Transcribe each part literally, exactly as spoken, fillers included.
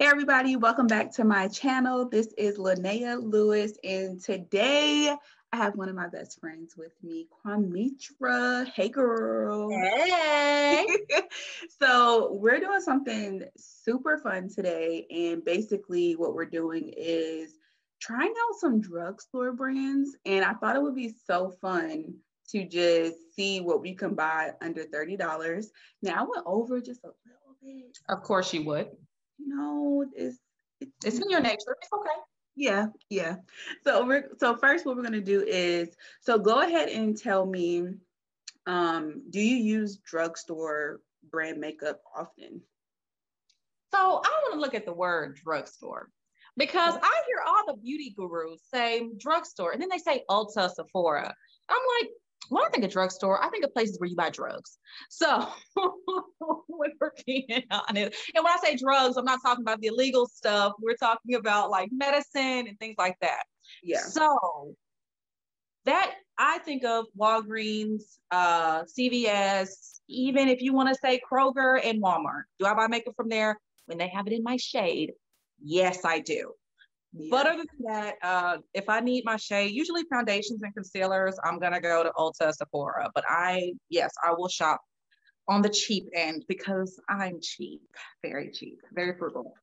Hey everybody, welcome back to my channel. This is Lanaya Lewis, and today I have one of my best friends with me, Quametra. Hey girl. Hey. So we're doing something super fun today, and basically what we're doing is trying out some drugstore brands, and I thought it would be so fun to just see what we can buy under thirty dollars. Now I went over just a little bit. Of course you would. No, it's, it's it's in your nature. It's okay. Yeah, yeah. So we're so first, what we're gonna do is so go ahead and tell me, um, do you use drugstore brand makeup often? So I want to look at the word drugstore because I hear all the beauty gurus say drugstore, and then they say Ulta, Sephora. I'm like, when I think of drugstore, I think of places where you buy drugs. So when we're being honest, and when I say drugs, I'm not talking about the illegal stuff. We're talking about like medicine and things like that. Yeah. So that I think of Walgreens, uh, C V S, even if you want to say Kroger and Walmart. Do I buy makeup from there when they have it in my shade? Yes, I do. Yeah. But other than that, uh, if I need my shade, usually foundations and concealers, I'm going to go to Ulta, Sephora. But I, yes, I will shop on the cheap end because I'm cheap, very cheap, very frugal.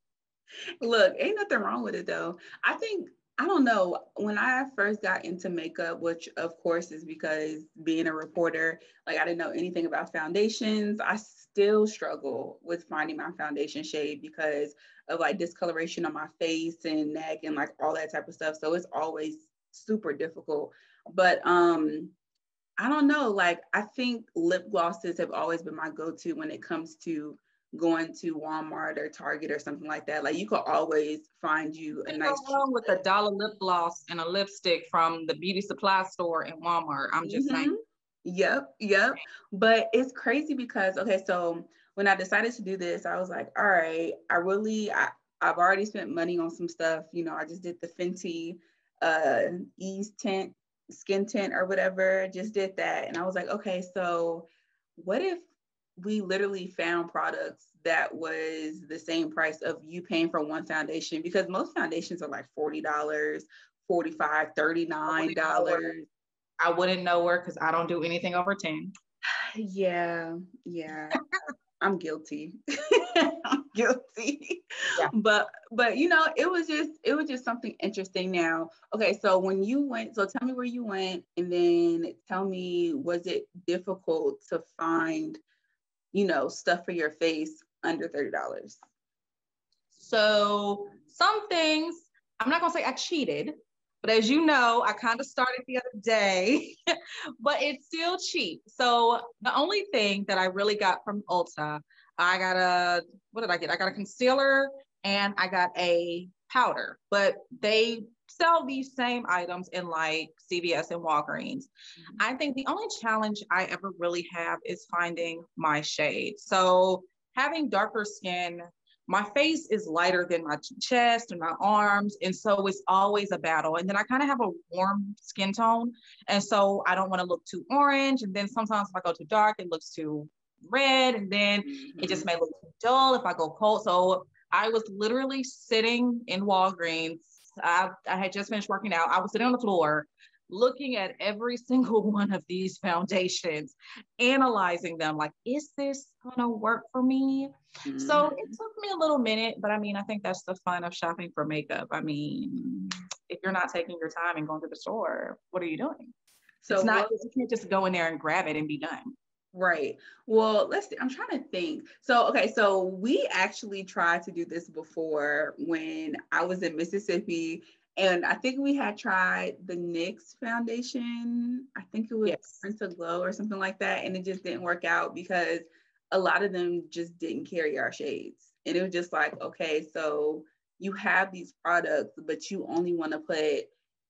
Look, ain't nothing wrong with it, though. I think, I don't know, when I first got into makeup, which of course is because being a reporter, like I didn't know anything about foundations. I still struggle with finding my foundation shade because of like discoloration on my face and neck and like all that type of stuff. So it's always super difficult. But um, I don't know, like I think lip glosses have always been my go-to when it comes to going to Walmart or Target or something like that. Like you could always find you a nice one with a dollar lip gloss and a lipstick from the beauty supply store in Walmart. I'm just mm-hmm. saying. Yep, yep. But it's crazy because, okay, so when I decided to do this, I was like, all right, I really, I, I've already spent money on some stuff. You know, I just did the Fenty uh, Ease Tint, Skin Tint or whatever, just did that. And I was like, okay, so what if we literally found products that was the same price of you paying for one foundation, because most foundations are like forty dollars, forty-five dollars, thirty-nine dollars. I wouldn't know where, because I don't do anything over ten. Yeah, yeah. I'm guilty. I'm guilty. Yeah. But but you know, it was just it was just something interesting. Now, okay, so when you went, so tell me where you went, and then tell me, was it difficult to find, you know, stuff for your face under thirty dollars? So some things, I'm not gonna say I cheated, but as you know, I kind of started the other day, but it's still cheap. So the only thing that I really got from Ulta, I got a, what did I get? I got a concealer and I got a powder, but they sell these same items in like C V S and Walgreens. Mm-hmm. I think the only challenge I ever really have is finding my shade. So having darker skin, my face is lighter than my chest and my arms. And so it's always a battle. And then I kind of have a warm skin tone. And so I don't want to look too orange. And then sometimes if I go too dark, it looks too red. And then mm-hmm. it just may look too dull if I go cold. So I was literally sitting in Walgreens. I, I had just finished working out. I was sitting on the floor looking at every single one of these foundations, analyzing them like, is this gonna work for me? Mm-hmm. So it took me a little minute, but I mean, I think that's the fun of shopping for makeup. I mean, if you're not taking your time and going to the store, what are you doing? So it's not, you can't just go in there and grab it and be done. Right. Well, let's see. I'm trying to think. So, okay. So we actually tried to do this before when I was in Mississippi, and I think we had tried the N Y X foundation. I think it was yes. Print to Glow or something like that. And it just didn't work out because a lot of them just didn't carry our shades. And it was just like, okay, so you have these products, but you only want to put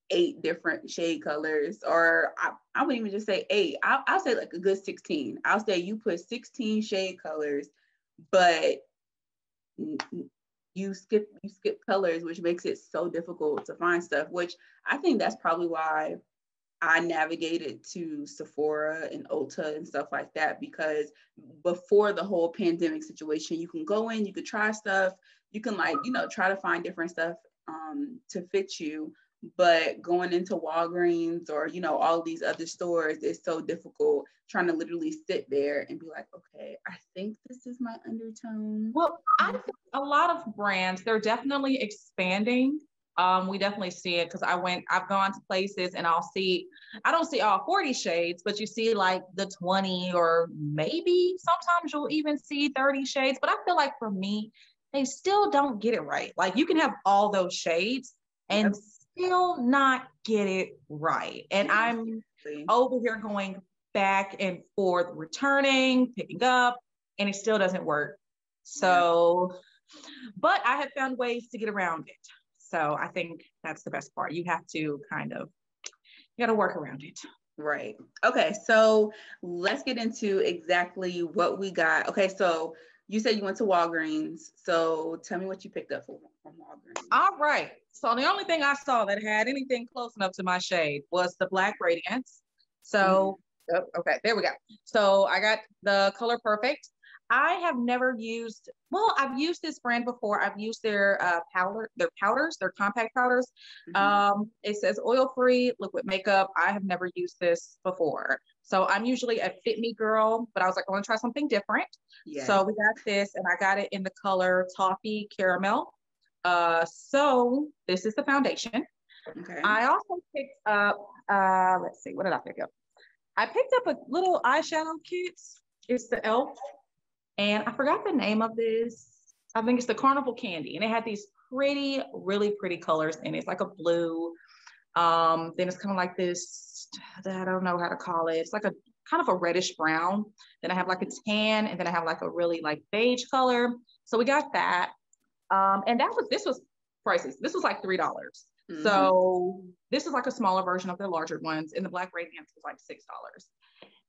eight different shade colors, or I, I wouldn't even just say eight. I'll, I'll say like a good sixteen. I'll say you put sixteen shade colors, but you skip you skip colors, which makes it so difficult to find stuff, which I think that's probably why I navigated to Sephora and Ulta and stuff like that, because before the whole pandemic situation, you can go in, you could try stuff, you can like, you know, try to find different stuff um, to fit you. But going into Walgreens or, you know, all these other stores, it's so difficult trying to literally sit there and be like, okay, I think this is my undertone. Well, I think a lot of brands, they're definitely expanding. Um, we definitely see it, because I went, I've gone to places and I'll see, I don't see all forty shades, but you see like the twenty, or maybe sometimes you'll even see thirty shades. But I feel like for me, they still don't get it right. Like you can have all those shades and yep. still not get it right. And I'm over here going back and forth, returning, picking up, and it still doesn't work. So, yep. but I have found ways to get around it. So I think that's the best part. You have to kind of, you got to work around it. Right. Okay. So let's get into exactly what we got. Okay. So you said you went to Walgreens. So tell me what you picked up from, from Walgreens. All right. So the only thing I saw that had anything close enough to my shade was the Black Radiance. So, mm-hmm. oh, okay, there we go. So I got the Color Perfect. I have never used, well, I've used this brand before. I've used their uh, powder, their powders, their compact powders. Mm-hmm. Um, it says oil-free liquid makeup. I have never used this before. So I'm usually a Fit Me girl, but I was like, I want to try something different. Yeah. So we got this, and I got it in the color Toffee Caramel. Uh, so this is the foundation. Okay. I also picked up, uh, let's see, what did I pick up? I picked up a little eyeshadow kit. It's the Elf. And I forgot the name of this. I think it's the Carnival Candy. And it had these pretty, really pretty colors in it. It's like a blue. Um, then it's kind of like this, I don't know how to call it. It's like a kind of a reddish brown. Then I have like a tan, and then I have like a really like beige color. So we got that. Um, and that was, this was pricey. This was like three dollars. Mm-hmm. So this is like a smaller version of the larger ones. And the Black Radiance was like six dollars.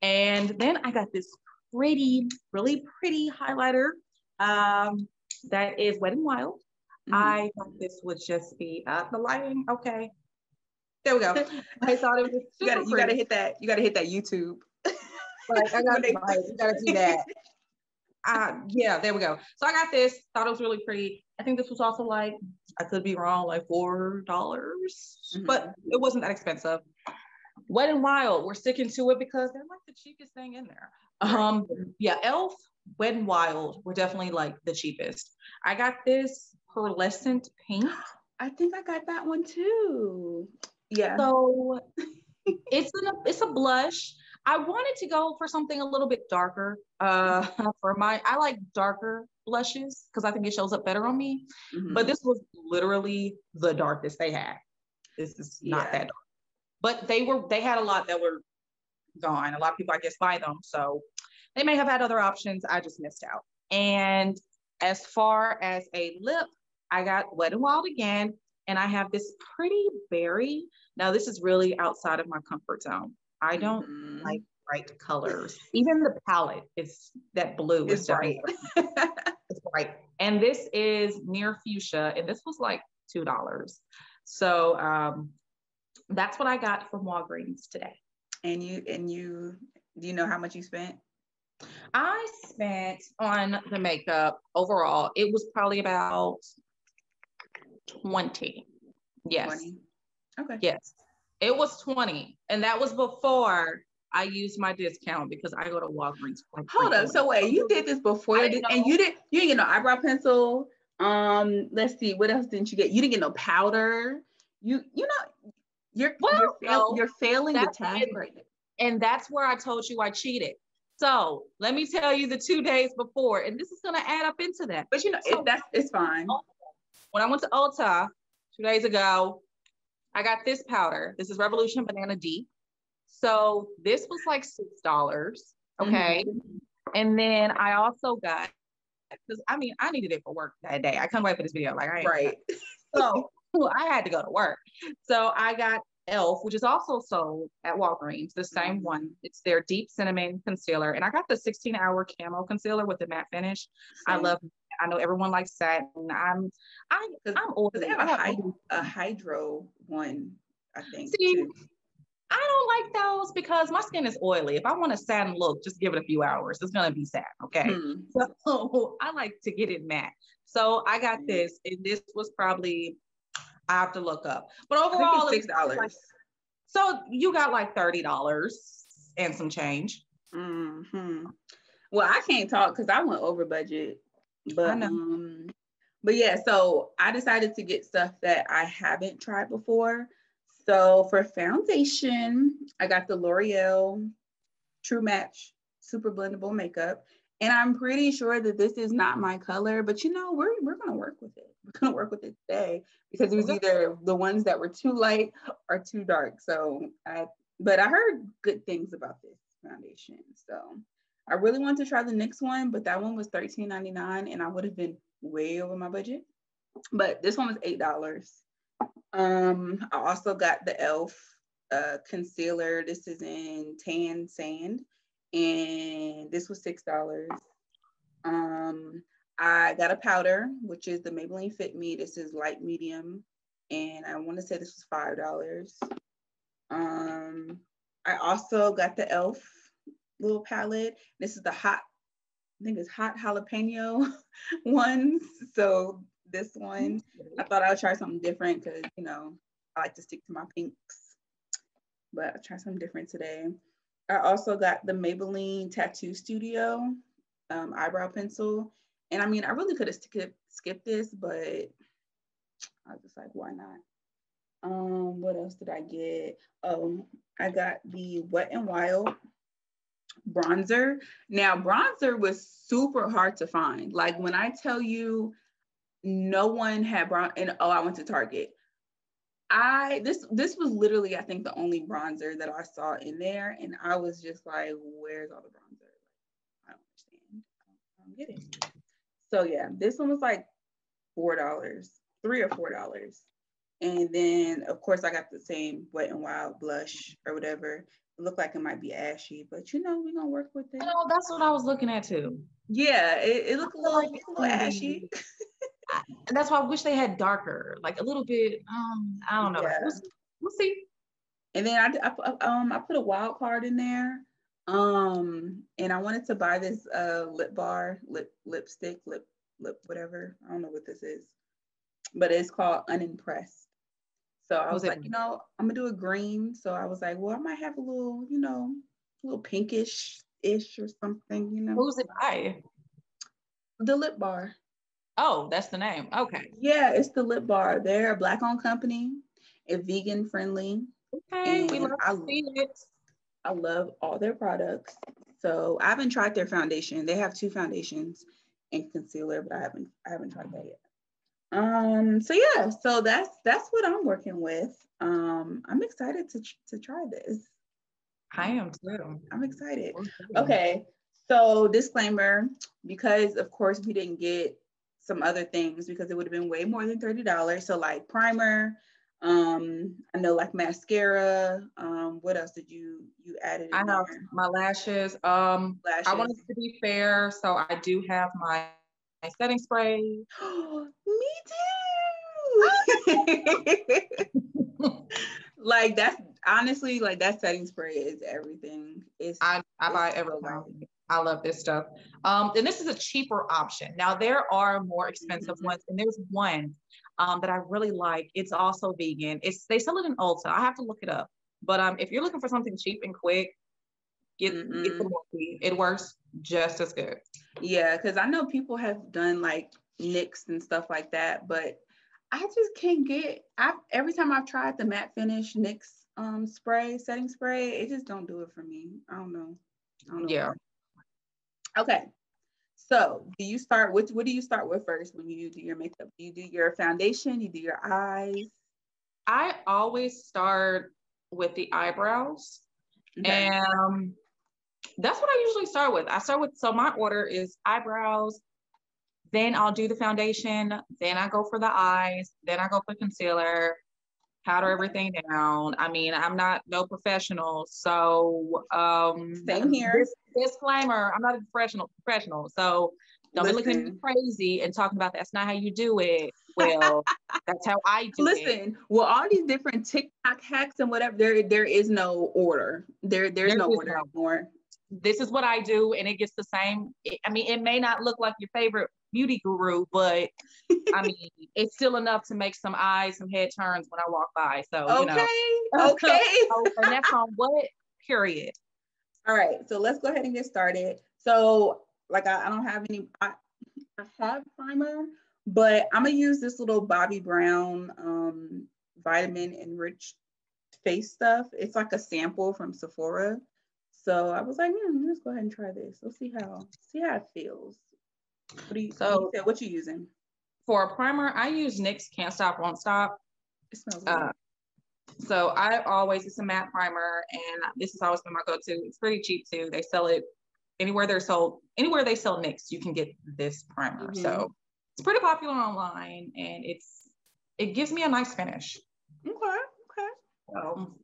And then I got this pretty, really pretty highlighter um, that is Wet n Wild. Mm-hmm. I thought this would just be uh, the lighting. Okay, there we go. I thought it was super you, gotta, you gotta hit that. You gotta hit that YouTube. Like, I gotta, you gotta do that. Uh, yeah, there we go. So I got this. Thought it was really pretty. I think this was also like, I could be wrong, like four dollars, mm-hmm. but it wasn't that expensive. Wet n Wild, we're sticking to it because they're like the cheapest thing in there. Um, yeah, Elf, Wet n Wild were definitely like the cheapest. I got this pearlescent pink. I think I got that one too. Yeah. So it's an, it's a blush. I wanted to go for something a little bit darker. Uh, for my, I like darker blushes because I think it shows up better on me. Mm-hmm. But this was literally the darkest they had. This is not yeah. that dark. But they were, they had a lot that were gone. A lot of people, I guess, buy them. So they may have had other options. I just missed out. And as far as a lip, I got Wet n Wild again. And I have this pretty berry. Now, this is really outside of my comfort zone. I don't mm-hmm. like bright colors. Even the palette is that blue. It's bright. It's bright. And this is Near Fuchsia. And this was like two dollars. So um, that's what I got from Walgreens today. And you, and you, do you know how much you spent? I spent on the makeup overall, it was probably about twenty. Yes. twenty. Okay. Yes. It was twenty. And that was before I used my discount because I go to Walgreens. Like Hold up. So wait, you did this before you did, and you did, you didn't get no eyebrow pencil. Um, let's see, what else didn't you get? You didn't get no powder. You, you know, You're, well, you're, fail, you're failing the time. And that's where I told you I cheated. So let me tell you the two days before, and this is going to add up into that. But you know, so, it, that's, it's fine. When I went to Ulta two days ago, I got this powder. This is Revolution Banana D. So this was like six dollars. Okay. Mm-hmm. And then I also got, because I mean, I needed it for work that day. I couldn't wait for this video. Like I ain't right. So I had to go to work. So I got Elf, which is also sold at Walgreens, the same mm-hmm. one. It's their Deep Cinnamon Concealer. And I got the sixteen hour Camo Concealer with the matte finish. Same. I love it. I know everyone likes satin. I'm, I, I'm older. They have a, hyd- a hydro one, I think. See, I don't like those because my skin is oily. If I want a satin look, just give it a few hours. It's going to be satin, okay? Mm. So I like to get it matte. So I got this, and this was probably, I have to look up. But overall, it's six dollars. Like, so you got like thirty dollars and some change. Mm-hmm. Well, I can't talk because I went over budget. But I know. Um, but yeah, so I decided to get stuff that I haven't tried before. So for foundation, I got the L'Oreal True Match Super Blendable Makeup. And I'm pretty sure that this is not my color, but you know, we're, we're going to work with it. We're going to work with it today because it was either the ones that were too light or too dark. So I, but I heard good things about this foundation. So I really wanted to try the NYX one, but that one was thirteen ninety-nine and I would have been way over my budget, but this one was eight dollars. Um, I also got the Elf uh, concealer. This is in Tan Sand. And this was six dollars. Um, I got a powder, which is the Maybelline Fit Me. This is light medium. And I want to say this was five dollars. Um, I also got the Elf little palette. This is the hot, I think it's hot jalapeno ones. So this one, I thought I would try something different because, you know, I like to stick to my pinks. But I'll try something different today. I also got the Maybelline Tattoo Studio um, eyebrow pencil. And I mean, I really could have skipped, skipped this, but I was just like, why not? Um, what else did I get? Oh, I got the Wet n Wild bronzer. Now, bronzer was super hard to find. Like when I tell you no one had bron- and oh, I went to Target. I this this was literally I think the only bronzer that I saw in there, and I was just like, where's all the bronzer? I don't understand. I don't get it. So yeah, this one was like four dollars, three or four dollars, and then of course I got the same Wet n Wild blush or whatever. It looked like it might be ashy, but you know we're gonna work with it. You know, that's what I was looking at too. Yeah, it, it looked a little, like a little ashy. I, and that's why I wish they had darker, like a little bit. Um, I don't know. Yeah. We'll, we'll see. And then I, I, um, I put a wild card in there. Um, and I wanted to buy this uh lip bar, lip lipstick, lip lip whatever. I don't know what this is, but it's called Unimpressed. So I was, was like, it? you know, I'm gonna do a green. So I was like, well, I might have a little, you know, a little pinkish ish or something. You know, who's it by? The Lip Bar. Oh, that's the name. Okay. Yeah, it's the Lip Bar. They're a Black-owned company. It's vegan friendly. Okay, and we love I, to see it. I love all their products. So I haven't tried their foundation. They have two foundations and concealer, but I haven't I haven't tried that yet. Um. So yeah. So that's that's what I'm working with. Um. I'm excited to to try this. I am too. I'm excited. Okay. So disclaimer, because of course we didn't get some other things because it would have been way more than thirty dollars. So like primer, um, I know like mascara. Um, what else did you you added? In I know there? my lashes. Um, lashes. I wanted to be fair, so I do have my, my setting spray. Me too. Like that's honestly like that setting spray is everything. It's I I buy everything. I love this stuff. Um, and this is a cheaper option. Now there are more expensive mm-hmm. ones, and there's one um, that I really like. It's also vegan. It's they sell it in Ulta. I have to look it up. But um, if you're looking for something cheap and quick, get, mm-hmm. get the Morphe. It works just as good. Yeah, because I know people have done like NYX and stuff like that, but I just can't get. I every time I've tried the matte finish NYX um, spray, setting spray, it just don't do it for me. I don't know. I don't know yeah. Why. Okay, so do you start with, what do you start with first when you do your makeup? Do you do your foundation, you do your eyes? I always start with the eyebrows. Okay. And um, that's what I usually start with. I start with, so my order is eyebrows, then I'll do the foundation, then I go for the eyes, then I go for concealer, powder everything down. I mean, I'm not no professional, so um same here. Disclaimer, I'm not a professional professional, so don't Listen. be looking crazy and talking about that's not how you do it. well. That's how I do Listen, it. Listen, well, all these different TikTok hacks and whatever, there there is no order. There There's there no order no. anymore. This is what I do, and it gets the same. I mean, it may not look like your favorite beauty guru, but I mean, it's still enough to make some eyes, some head turns when I walk by. So, okay, you know. okay. So, and that's on what? Period. All right, so let's go ahead and get started. So, like, I, I don't have any, I, I have primer, but I'm gonna use this little Bobbi Brown um, vitamin enriched face stuff. It's like a sample from Sephora. So I was like, hmm, let's go ahead and try this. Let's see how see how it feels. What do you so what you using for a primer? I use NYX Can't Stop Won't Stop. It smells good. Uh, so I always it's a matte primer, and this has always been my go-to. It's pretty cheap too. They sell it anywhere they're sold anywhere they sell NYX. You can get this primer, mm-hmm. so it's pretty popular online, and it's it gives me a nice finish. Okay, okay. So.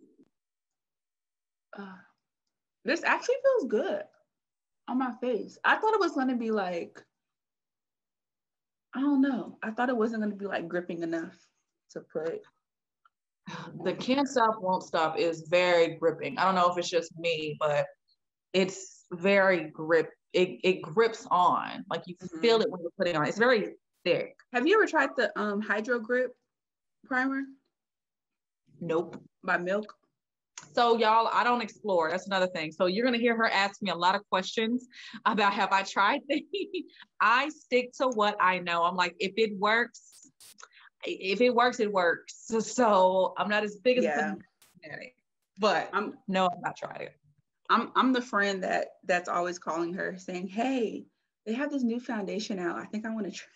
Uh. This actually feels good on my face. I thought it was gonna be like, I don't know. I thought it wasn't gonna be like gripping enough to put. The Can't Stop, Won't Stop is very gripping. I don't know if it's just me, but it's very grip. It, it grips on, like you mm-hmm. feel it when you're putting it on. It's very thick. Have you ever tried the um, Hydro Grip primer? Nope. By Milk? So y'all, I don't explore. That's another thing. So you're going to hear her ask me a lot of questions about have I tried things. I stick to what I know. I'm like, if it works, if it works, it works. So, so I'm not as big as yeah. but I'm no, I'm not trying it. I'm I'm the friend that that's always calling her saying, hey, they have this new foundation out. I think I want to try.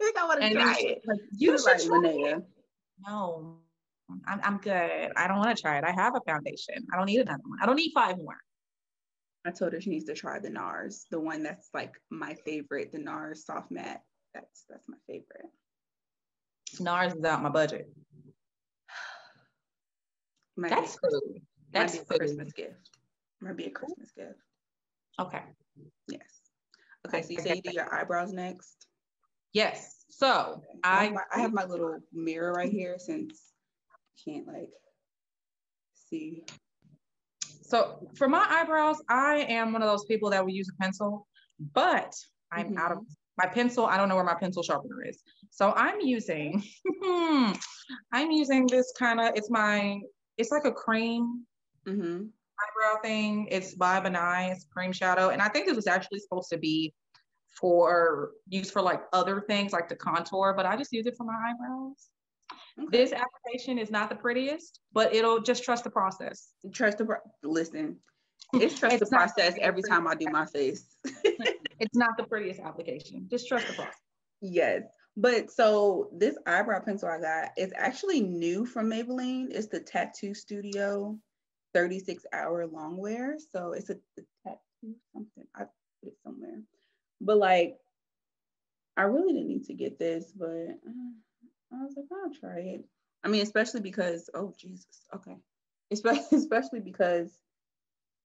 I think I want to try it. Like, you should like, try Lanaya. It. No. I'm, I'm good. I don't want to try it. I have a foundation. I don't need another one. I don't need five more. I told her she needs to try the NARS, the one that's like my favorite, the NARS Soft Matte. That's that's my favorite. NARS is out my budget. Might that's food. That's might be a Christmas gift. Might be a Christmas gift. Okay. Yes. Okay. So you say you do your eyebrows next? Yes. So okay. I I have my little mirror right here since. Can't like see. So for my eyebrows, I am one of those people that will use a pencil, but I'm mm-hmm. out of my pencil. I don't know where my pencil sharpener is. So I'm using, I'm using this kind of, it's my, it's like a cream mm-hmm. eyebrow thing. It's by Benign, it's cream shadow. And I think this was actually supposed to be for, used for like other things like the contour, but I just use it for my eyebrows. Okay. This application is not the prettiest, but it'll just trust the process. Trust the pro listen. It's trust it's the process the every time I do my face. It's not the prettiest application. Just trust the process. Yes, but so this eyebrow pencil I got is actually new from Maybelline. It's the Tattoo Studio, thirty-six hour longwear. So it's a, a tattoo something. I put it somewhere, but like, I really didn't need to get this, but. Uh, I was like, I'll try it. I mean, especially because, oh, Jesus. Okay. Especially, especially because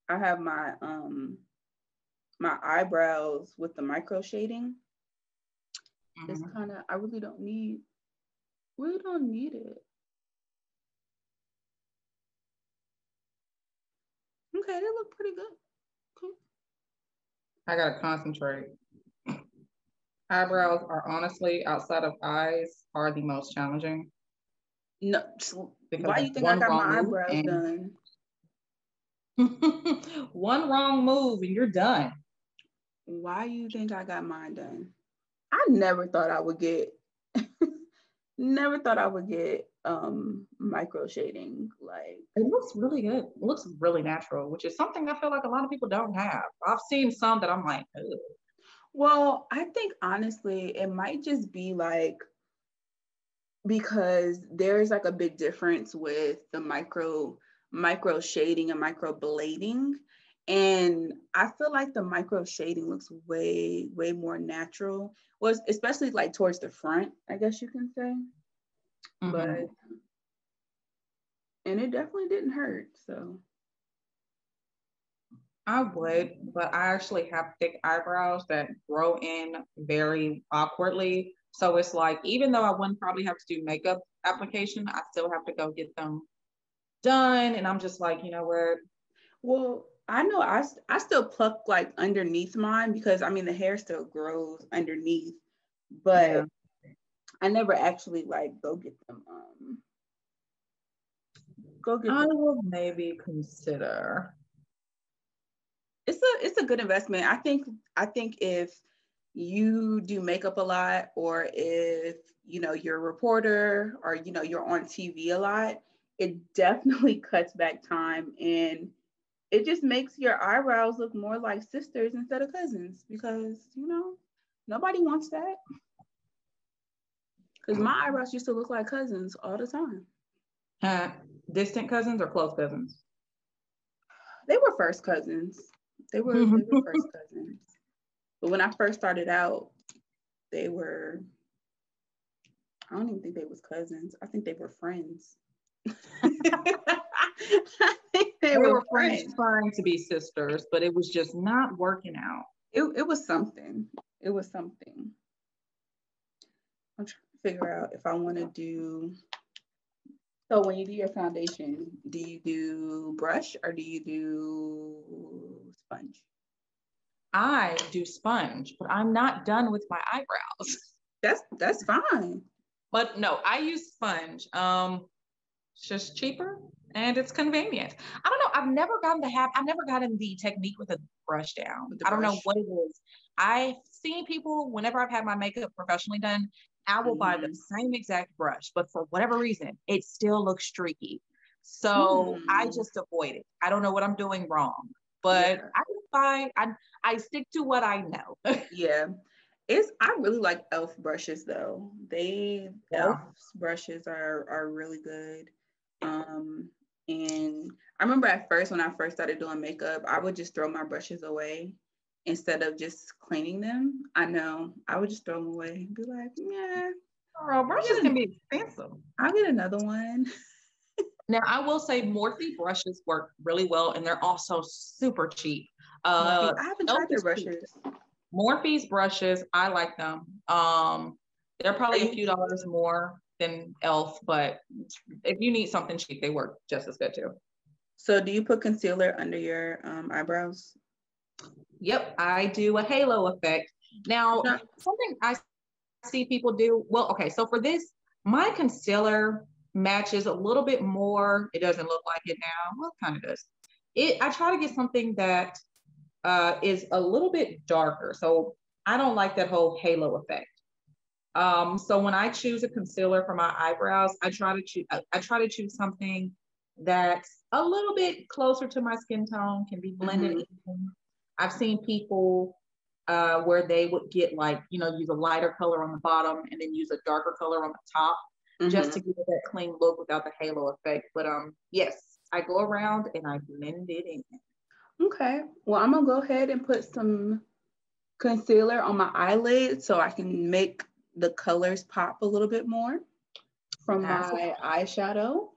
I have my um my eyebrows with the micro shading. Mm-hmm. It's kind of, I really don't need, really don't need it. Okay, they look pretty good. Cool. I gotta concentrate. Eyebrows are honestly, outside of eyes, are the most challenging. No, because why do you think I got my eyebrows done? One wrong move and you're done. Why do you think I got mine done? I never thought I would get, never thought I would get um, micro shading. Like it looks really good. It looks really natural, which is something I feel like a lot of people don't have. I've seen some that I'm like, ugh. Well, I think honestly, it might just be like, because there's like a big difference with the micro, micro shading and micro blading. And I feel like the micro shading looks way, way more natural. Well, especially like towards the front, I guess you can say. Mm-hmm. But, and it definitely didn't hurt, so. I would, but I actually have thick eyebrows that grow in very awkwardly. So it's like, even though I wouldn't probably have to do makeup application, I still have to go get them done. And I'm just like, you know what? Well, I know I, I still pluck like underneath mine because I mean, the hair still grows underneath, but yeah. I never actually like go get them. Um, go get I them. will maybe consider. It's a, it's a good investment. I think, I think if you do makeup a lot, or if, you know, you're a reporter, or, you know, you're on T V a lot, it definitely cuts back time, and it just makes your eyebrows look more like sisters instead of cousins, because, you know, nobody wants that. Because my eyebrows used to look like cousins all the time. Uh, distant cousins or close cousins? They were first cousins. They were, they were first cousins. But when I first started out, they were, I don't even think they was cousins. I think they were friends. I think they, they were, were friends trying to be sisters, but it was just not working out. It, it was something. It was something. I'm trying to figure out if I want to do, so when you do your foundation, do you do brush or do you do sponge? I do sponge, but I'm not done with my eyebrows. That's that's fine. But no, I use sponge. Um, it's just cheaper and it's convenient. I don't know. I've never gotten the habit. I've never gotten the technique with a brush down. I don't brush. know what it is. I've seen people, whenever I've had my makeup professionally done, I will mm. buy the same exact brush, but for whatever reason, it still looks streaky. So mm. I just avoid it. I don't know what I'm doing wrong, but yeah. I I, I I stick to what I know. Yeah, it's I really like Elf brushes though. They yeah. Elf's brushes are are really good. Um, and I remember at first when I first started doing makeup, I would just throw my brushes away instead of just cleaning them. I know I would just throw them away and be like, yeah, girl, brushes can be expensive. I'll get another one. Now I will say Morphe brushes work really well, and they're also super cheap. Uh, I haven't tried their brushes. Morphe's brushes, I like them. Um, they're probably a few dollars more than Elf, but if you need something cheap, they work just as good too. So do you put concealer under your um, eyebrows? Yep, I do a halo effect. Now, no. something I see people do, well, okay, so for this, my concealer matches a little bit more. It doesn't look like it now. Well, it kind of does. It, I try to get something that Uh, is a little bit darker. So I don't like that whole halo effect. Um, so when I choose a concealer for my eyebrows, I try to choose, I, I try to choose something that's a little bit closer to my skin tone, can be blended mm-hmm. in. I've seen people uh, where they would get like, you know, use a lighter color on the bottom and then use a darker color on the top mm-hmm. just to give it that clean look without the halo effect. But um, yes, I go around and I blend it in. Okay, well, I'm gonna go ahead and put some concealer on my eyelid so I can make the colors pop a little bit more from my eyeshadow.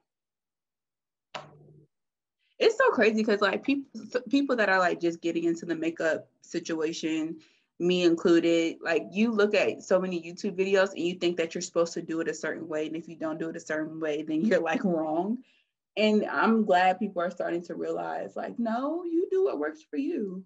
It's so crazy because like people, people that are like just getting into the makeup situation, me included, like you look at so many YouTube videos and you think that you're supposed to do it a certain way. And if you don't do it a certain way, then you're like wrong. And I'm glad people are starting to realize, like, no, you do what works for you.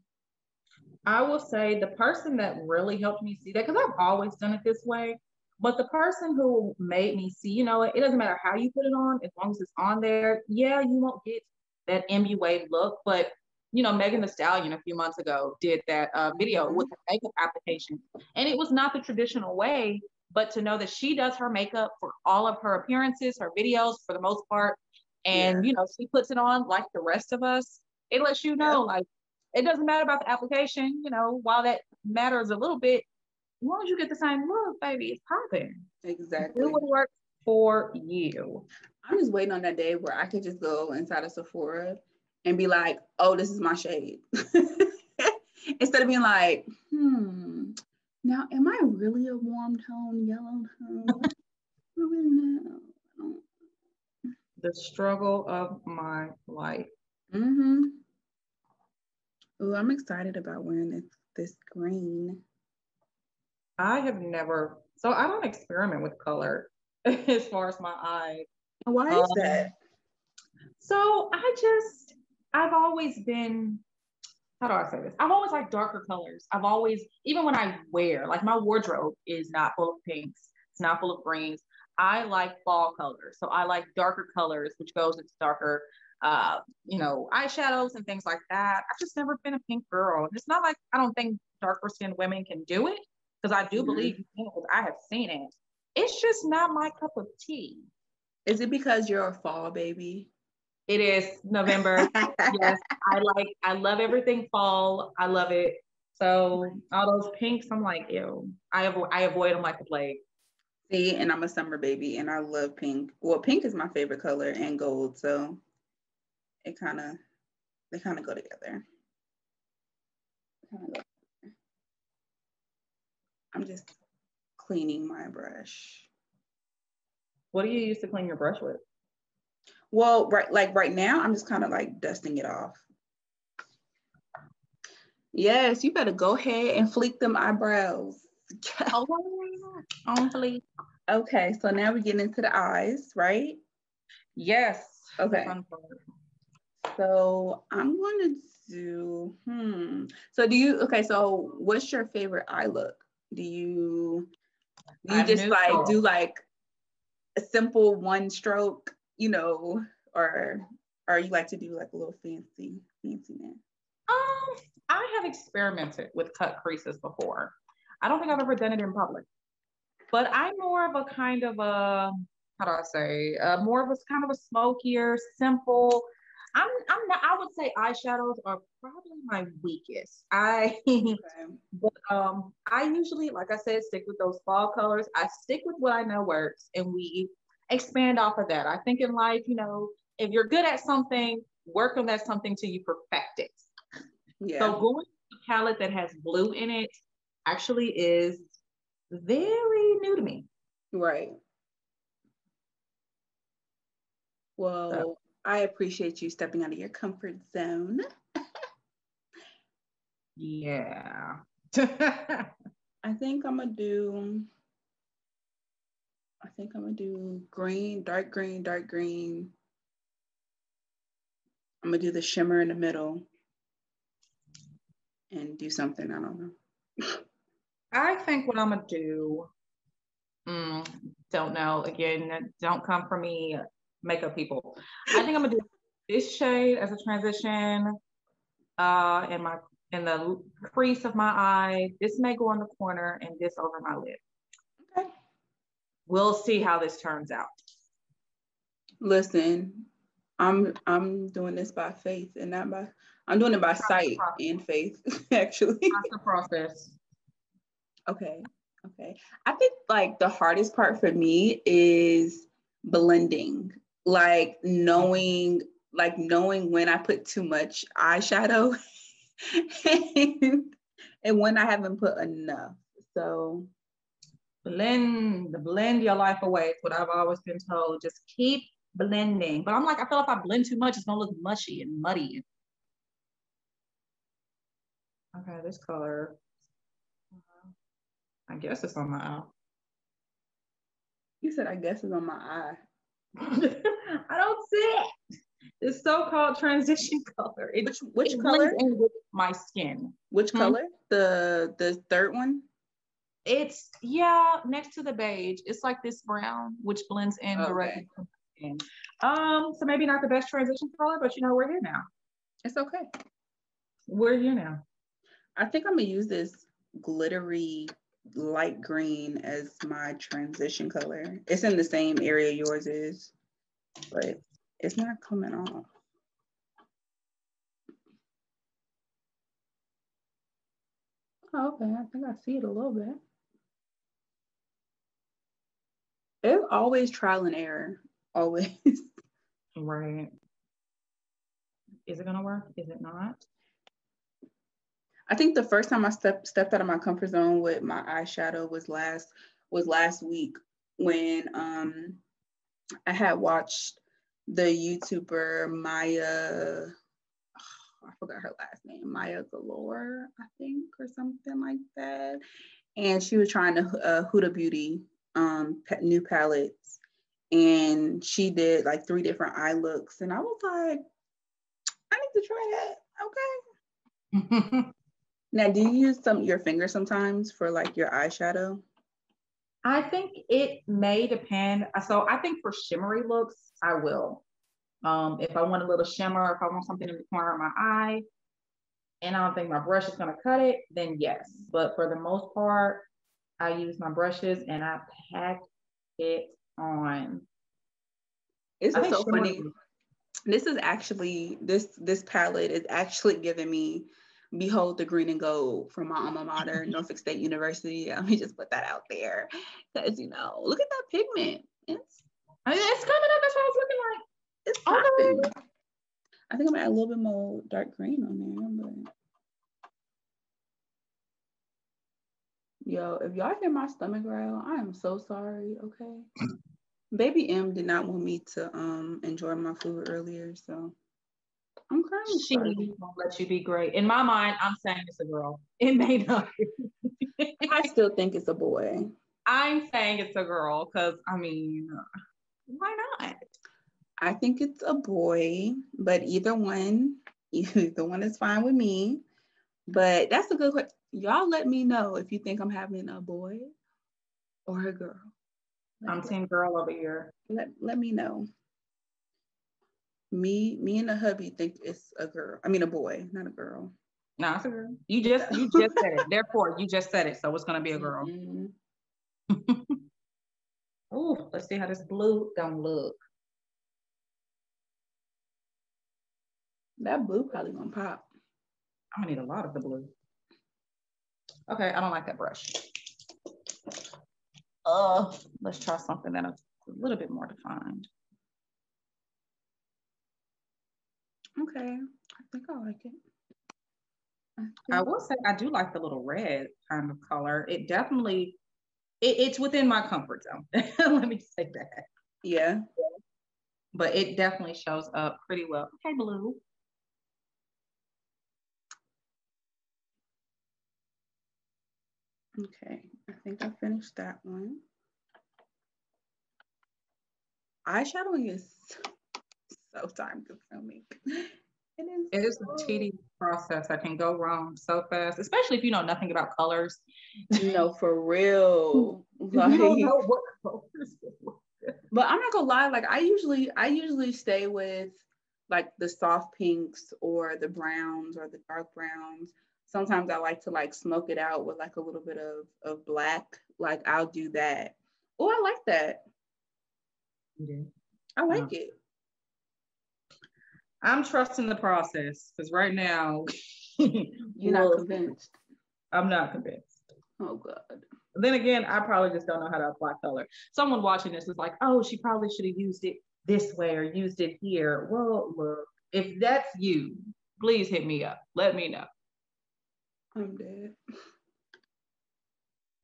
I will say the person that really helped me see that, because I've always done it this way, but the person who made me see, you know, it doesn't matter how you put it on, as long as it's on there, yeah, you won't get that M U A look. But, you know, Megan Thee Stallion a few months ago did that uh, video with the makeup application. And it was not the traditional way, but to know that she does her makeup for all of her appearances, her videos, for the most part, and, yeah. you know, she puts it on like the rest of us. It lets you know, yeah. like, it doesn't matter about the application. You know, while that matters a little bit, as long as you get the same look, baby, it's popping. Exactly. It would work for you. I'm just waiting on that day where I could just go inside of Sephora and be like, oh, this is my shade. Instead of being like, hmm, now, am I really a warm tone, yellow tone? I really know. The struggle of my life. Mm-hmm. Ooh, I'm excited about wearing this, this green. I have never So I don't experiment with color as far as my eyes. Why is um, that? So I just, I've always been, how do I say this? I've always liked darker colors. I've always, even when I wear, like my wardrobe is not full of pinks. It's not full of greens. I like fall colors. So I like darker colors, which goes into darker, uh, you know, eyeshadows and things like that. I've just never been a pink girl. And it's not like, I don't think darker skinned women can do it, because I do mm-hmm. believe you can, because I have seen it. It's just not my cup of tea. Is it because you're a fall baby? It is November. Yes, I like, I love everything fall. I love it. So all those pinks, I'm like, ew. I avo- I avoid them like the plague. See, and I'm a summer baby, and I love pink. Well, pink is my favorite color, and gold. So it kind of, they kind of go together. I'm just cleaning my brush. What do you use to clean your brush with? Well, right, like right now, I'm just kind of like dusting it off. Yes, you better go ahead and fleek them eyebrows. Oh, on fleek. Okay, so now we get into the eyes, right? Yes. Okay. So I'm gonna do. Hmm. So do you? Okay. So what's your favorite eye look? Do you? Do you I just like so. do like a simple one stroke? You know, or or you like to do like a little fancy, fancy man? Um, I have experimented with cut creases before. I don't think I've ever done it in public, but I'm more of a kind of a, how do I say, uh, more of a kind of a smokier, simple. I'm I'm not. I would say eyeshadows are probably my weakest. I okay. but um I usually, like I said, stick with those fall colors. I stick with what I know works, and we expand off of that. I think in life, you know, if you're good at something, work on that something till you perfect it. Yeah. So going to a palette that has blue in it actually is very new to me. Right. Well, so. I appreciate you stepping out of your comfort zone. Yeah. I think I'm gonna do I think I'm gonna do green, dark green, dark green. I'm gonna do the shimmer in the middle and do something, I don't know. I think what I'm gonna do, mm, don't know, again, don't come for me, makeup people. I think I'm gonna do this shade as a transition uh, in my in the crease of my eye. This may go on the corner and this over my lid. We'll see how this turns out. Listen, I'm I'm doing this by faith and not by, I'm doing it by sight and faith, actually. That's the process. Okay, okay. I think like the hardest part for me is blending, like knowing, like knowing when I put too much eyeshadow and, and when I haven't put enough, so. Blend, blend your life away. It's what I've always been told. Just keep blending. But I'm like, I feel if I blend too much, it's gonna look mushy and muddy. Okay, this color, I guess it's on my eye. You said, I guess it's on my eye. I don't see it. It's so-called transition color. It, which which it color? With my skin. Which hmm? color? The the third one? It's, yeah, next to the beige. It's like this brown, which blends in directly. Okay. Um, so maybe not the best transition color, but you know, we're here now. It's okay. We're here now. I think I'm gonna use this glittery light green as my transition color. It's in the same area yours is, but it's not coming off. Oh, okay, I think I see it a little bit. It's always trial and error, always. Right. Is it gonna work? Is it not? I think the first time I stepped stepped out of my comfort zone with my eyeshadow was last was last week when um I had watched the YouTuber Maya. I forgot her last name, Maya Galore, I think, or something like that. and she was trying the uh, Huda Beauty um, new palettes, and she did like three different eye looks, and I was like, I need to try that. Okay. Now, do you use some your fingers sometimes for like your eyeshadow? I think it may depend. So I think for shimmery looks, I will. Um, if I want a little shimmer, if I want something in the corner of my eye, and I don't think my brush is going to cut it, then yes. But for the most part, I use my brushes and I pack it on. This is so funny. This is actually, this this palette is actually giving me Behold the Green and Gold from my alma mater, Norfolk State University. Let me just put that out there. Because, you know, look at that pigment. It's, I mean, it's coming up. That's what I was looking like. It's popping. Right. I think I'm going to add a little bit more dark green on there. But... Yo, if y'all hear my stomach growl, I am so sorry, okay? Baby M did not want me to um enjoy my food earlier, so... I'm crying. She won't let you be great. In my mind, I'm saying it's a girl. It may not. I still think it's a boy. I'm saying it's a girl because, I mean, why not? I think it's a boy, but either one, either one is fine with me. But that's a good question. Y'all let me know if you think I'm having a boy or a girl. Let I'm team girl over here. Let, let me know. Me, me and the hubby think it's a girl. I mean, a boy, not a girl. No, it's a girl. You just, you just said it. Therefore, you just said it. So it's gonna be a girl. Mm-hmm. Oh, let's see how this blue gonna look. That blue probably gonna pop. I'm gonna need a lot of the blue. Okay, I don't like that brush. Uh, let's try something that's a little bit more defined. Okay, I think I like it. I, I will say I do like the little red kind of color. It definitely, it, it's within my comfort zone. Let me say that. Yeah. But it definitely shows up pretty well. Hey, blue. Okay, I think I finished that one. Eyeshadowing is... so time consuming. It is, it is a tedious process that can go wrong so fast, especially if you know nothing about colors. No, for real. Like, you don't know what colors are. But I'm not gonna lie, like I usually I usually stay with like the soft pinks or the browns or the dark browns. Sometimes I like to like smoke it out with like a little bit of, of black. Like I'll do that. Oh, I like that. Yeah. I like yeah. it. I'm trusting the process because right now you're not convinced. I'm not convinced. Oh God. Then again, I probably just don't know how to apply color. Someone watching this is like, oh, she probably should have used it this way or used it here. Well, look, if that's you, please hit me up. Let me know. I'm dead.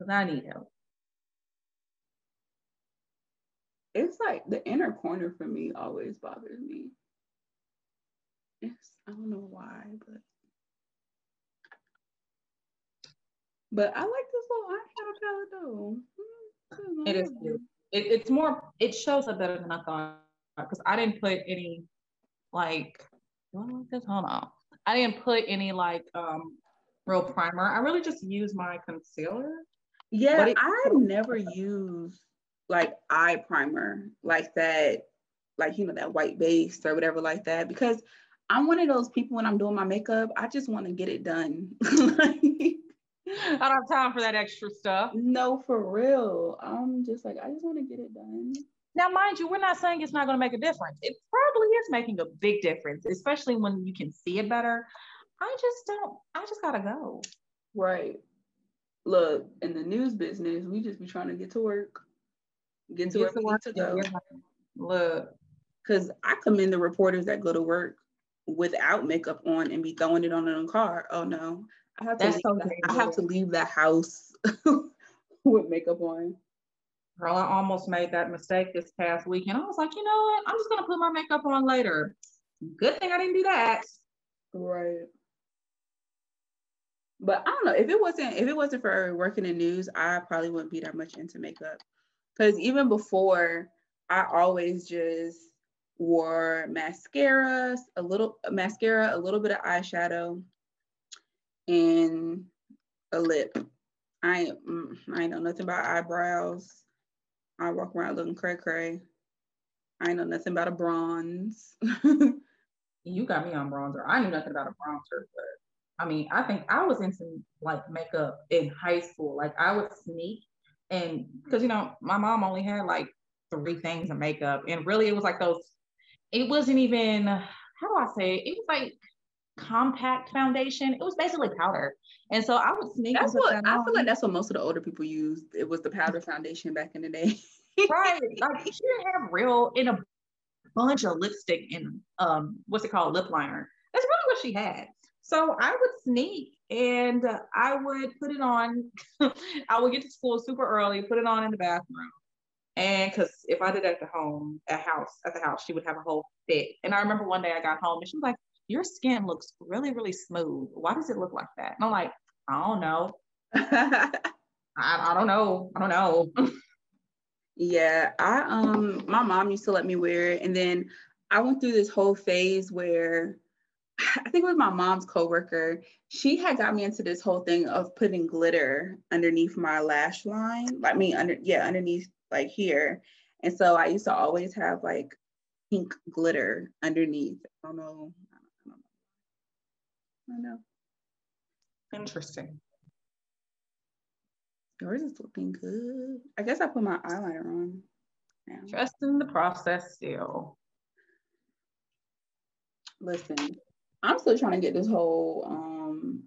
Because I need help. It's like the inner corner for me always bothers me. I don't know why, but but I like this little eyeshadow palette though. Mm-hmm. It is. It, it's more. It shows up better than I thought because I didn't put any like. Do I like this? Hold on. I didn't put any like um real primer. I really just use my concealer. Yeah, it, I never use like eye primer like that, like you know that white base or whatever like that because. I'm one of those people when I'm doing my makeup, I just want to get it done. Like, I don't have time for that extra stuff. No, for real. I'm just like, I just want to get it done. Now, mind you, we're not saying it's not going to make a difference. It probably is making a big difference, especially when you can see it better. I just don't, I just got to go. Right. Look, in the news business, we just be trying to get to work. Get to get work to go. Look. Because I commend the reporters that go to work without makeup on and be throwing it on in a car. Oh no, I have to. That's so the, I have to leave the house with makeup on. Girl, I almost made that mistake this past weekend. I was like, you know what? I'm just gonna put my makeup on later. Good thing I didn't do that. Right. But I don't know, if it wasn't if it wasn't for working in news, I probably wouldn't be that much into makeup. Because even before, I always just wore mascaras, a little a mascara, a little bit of eyeshadow, and a lip. I I know nothing about eyebrows. I walk around looking cray cray. I know nothing about a bronze. You got me on bronzer. I knew nothing about a bronzer, but I mean, I think I was into like makeup in high school. Like I would sneak, and because you know my mom only had like three things of makeup, and really it was like those. It wasn't even, how do I say it? It was like compact foundation. It was basically powder, and so I would sneak. That's what that I on. feel like. That's what most of the older people used. It was the powder foundation back in the day. Right, like she didn't have real in a bunch of lipstick and um, what's it called, lip liner. That's really what she had. So I would sneak and uh, I would put it on. I would get to school super early, put it on in the bathroom. And because if I did it at the home, at house, at the house, she would have a whole fit. And I remember one day I got home and she was like, your skin looks really, really smooth. Why does it look like that? And I'm like, I don't know. I, I don't know. I don't know. Yeah, I um, my mom used to let me wear it. And then I went through this whole phase where I think it was my mom's coworker. She had got me into this whole thing of putting glitter underneath my lash line. Like me under, yeah, underneath like here. And so I used to always have like pink glitter underneath. I don't know. I don't know. I don't know. Interesting. Yours is looking good. I guess I put my eyeliner on now. Trust in the process still. Listen. I'm still trying to get this whole um,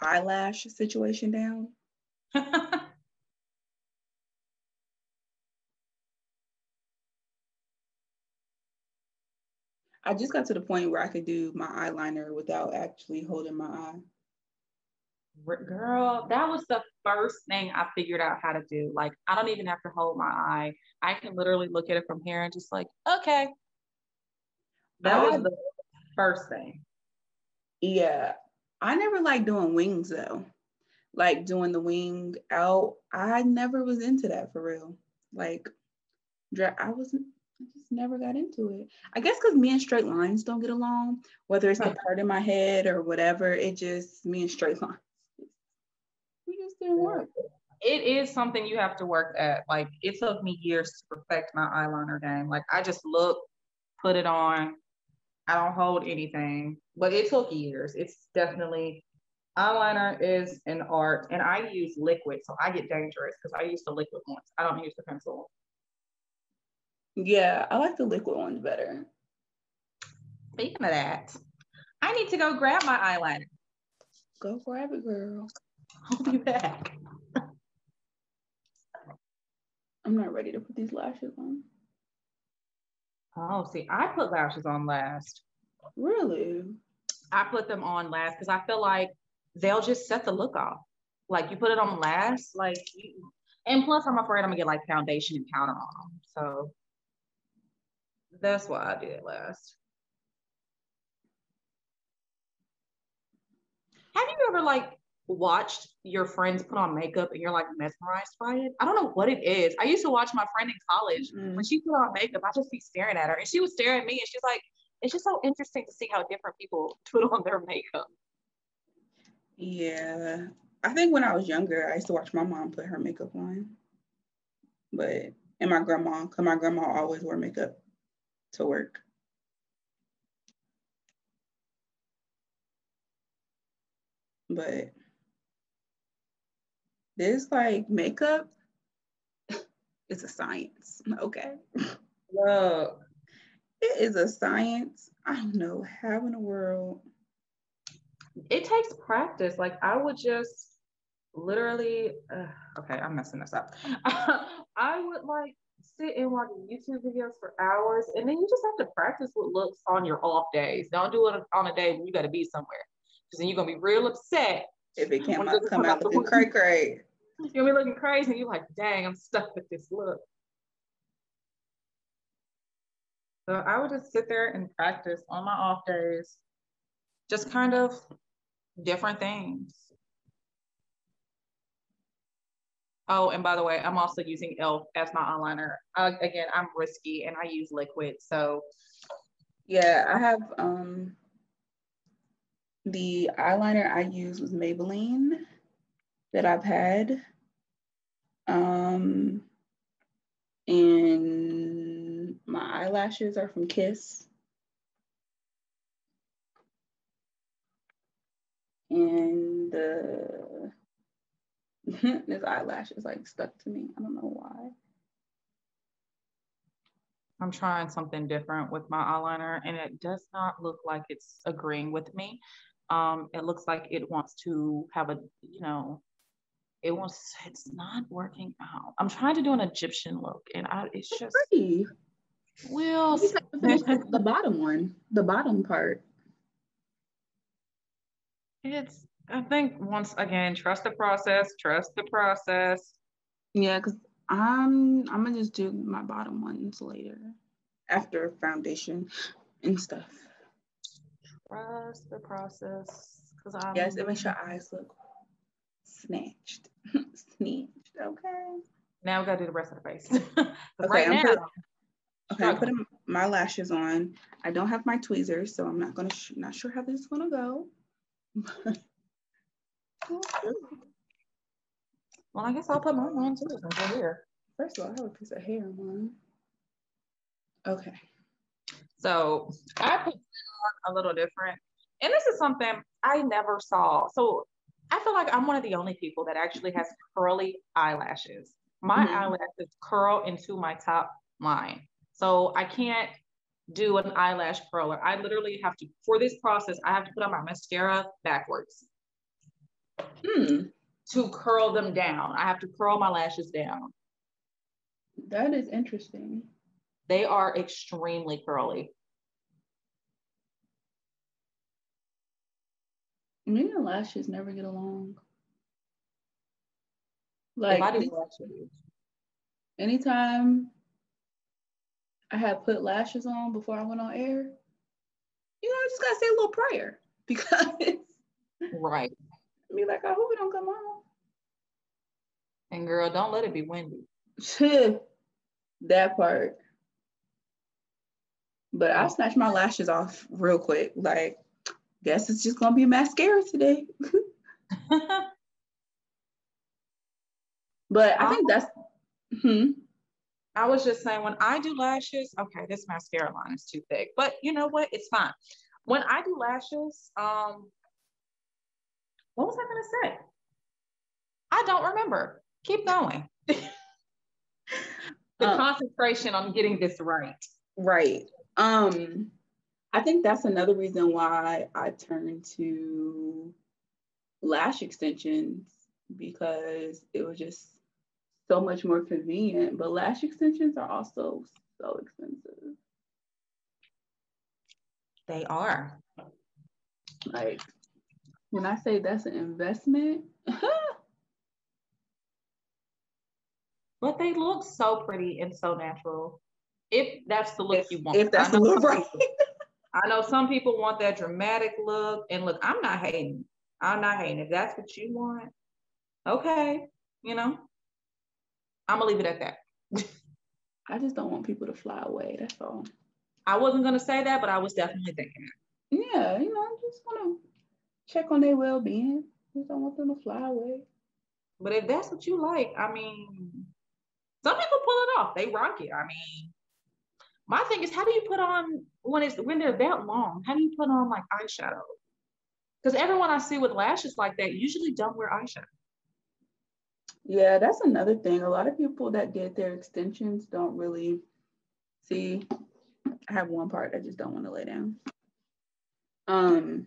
eyelash situation down. I just got to the point where I could do my eyeliner without actually holding my eye. Girl, that was the first thing I figured out how to do. Like, I don't even have to hold my eye. I can literally look at it from here and just like, okay. That was the first thing. Yeah. I never liked doing wings though. Like doing the wing out. I never was into that for real. Like I wasn't, I just never got into it. I guess because me and straight lines don't get along, whether it's the part in my head or whatever, it just, me and straight lines. We just didn't work. It is something you have to work at. Like it took me years to perfect my eyeliner game. Like I just look, put it on. I don't hold anything, but it took years. It's definitely, eyeliner is an art, and I use liquid, so I get dangerous because I use the liquid ones. I don't use the pencil. Yeah, I like the liquid ones better. Speaking of that, I need to go grab my eyeliner. Go grab it, girl. I'll be back. I'm not ready to put these lashes on. Oh, see, I put lashes on last. Really? I put them on last because I feel like they'll just set the look off. Like you put it on last, like, you, and plus I'm afraid I'm gonna get like foundation and powder on them. So that's why I did it last. Have you ever like watched your friends put on makeup and you're like mesmerized by it? I don't know what it is. I used to watch my friend in college. Mm-hmm. When she put on makeup, I just be staring at her, and she would stare at me, and she's like, it's just so interesting to see how different people put on their makeup. Yeah, I think when I was younger, I used to watch my mom put her makeup on, but and my grandma, because my grandma always wore makeup to work. But this like makeup is a science, okay? Look, it is a science. I don't know how in the world. It takes practice. Like I would just literally, uh, okay, I'm messing this up. I would like sit and watch YouTube videos for hours, and then you just have to practice with looks on your off days. Don't do it on a day when you got to be somewhere, because then you're gonna be real upset. If it can't come, come out looking cray cray. You'll be looking crazy and you're like, dang, I'm stuck with this look. So I would just sit there and practice on my off days just kind of different things. Oh, and by the way, I'm also using Elf as my eyeliner. Uh, again, I'm risky and I use liquid. So yeah, I have um, the eyeliner I use was Maybelline that I've had. Um, and my eyelashes are from Kiss. And the... this eyelash is like stuck to me. I don't know why. I'm trying something different with my eyeliner and it does not look like it's agreeing with me. Um, it looks like it wants to have a, you know, it wants, it's not working out. I'm trying to do an Egyptian look and I, it's That's just, pretty. We'll see. The bottom one, the bottom part. It's, I think once again, trust the process, trust the process. Yeah, because I'm, I'm going to just do my bottom ones later after foundation and stuff. Trust the process. Cause I'm yes, it makes your eyes look snatched. Snatched, okay. Now we got to do the rest of the face. okay, right I'm now. Putting, okay, I'm putting my lashes on. I don't have my tweezers, so I'm not going to, not sure how this is going to go. Well, I guess I'll put mine on too since we're here. First of all, I have a piece of hair on. Okay. So I put on a little different. And this is something I never saw. So I feel like I'm one of the only people that actually has curly eyelashes. My mm-hmm. eyelashes curl into my top line. So I can't do an eyelash curler. I literally have to, for this process, I have to put on my mascara backwards. Hmm. To curl them down. I have to curl my lashes down. That is interesting. They are extremely curly. Me and lashes never get along. Like, I do lashes. Anytime I had put lashes on before I went on air, you know, I just gotta say a little prayer because. Right. Be like, I hope it don't come on. And girl, don't let it be windy. That part. But I snatched my lashes off real quick. Like, guess it's just gonna be mascara today. But I think that's. Hmm. I was just saying when I do lashes, okay, this mascara line is too thick, but you know what? It's fine. When I do lashes, um. What was I gonna say? I don't remember. Keep going. The um, concentration on getting this right. Right. Um, I think that's another reason why I turned to lash extensions because it was just so much more convenient. But lash extensions are also so expensive. They are. Like. When I say that's an investment. But they look so pretty and so natural. If that's the look if, you want. If that's the look, right. I know some people want that dramatic look. And look, I'm not hating. I'm not hating. If that's what you want, okay. You know, I'm going to leave it at that. I just don't want people to fly away. That's all. I wasn't going to say that, but I was definitely thinking that. Yeah, you know, I just want to check on their well-being. You don't want them to fly away. But if that's what you like, I mean, some people pull it off. They rock it. I mean, my thing is, how do you put on when it's when they're that long? How do you put on like eyeshadow? Because everyone I see with lashes like that usually don't wear eyeshadow. Yeah, that's another thing. A lot of people that get their extensions don't really see. I have one part I just don't want to lay down. Um.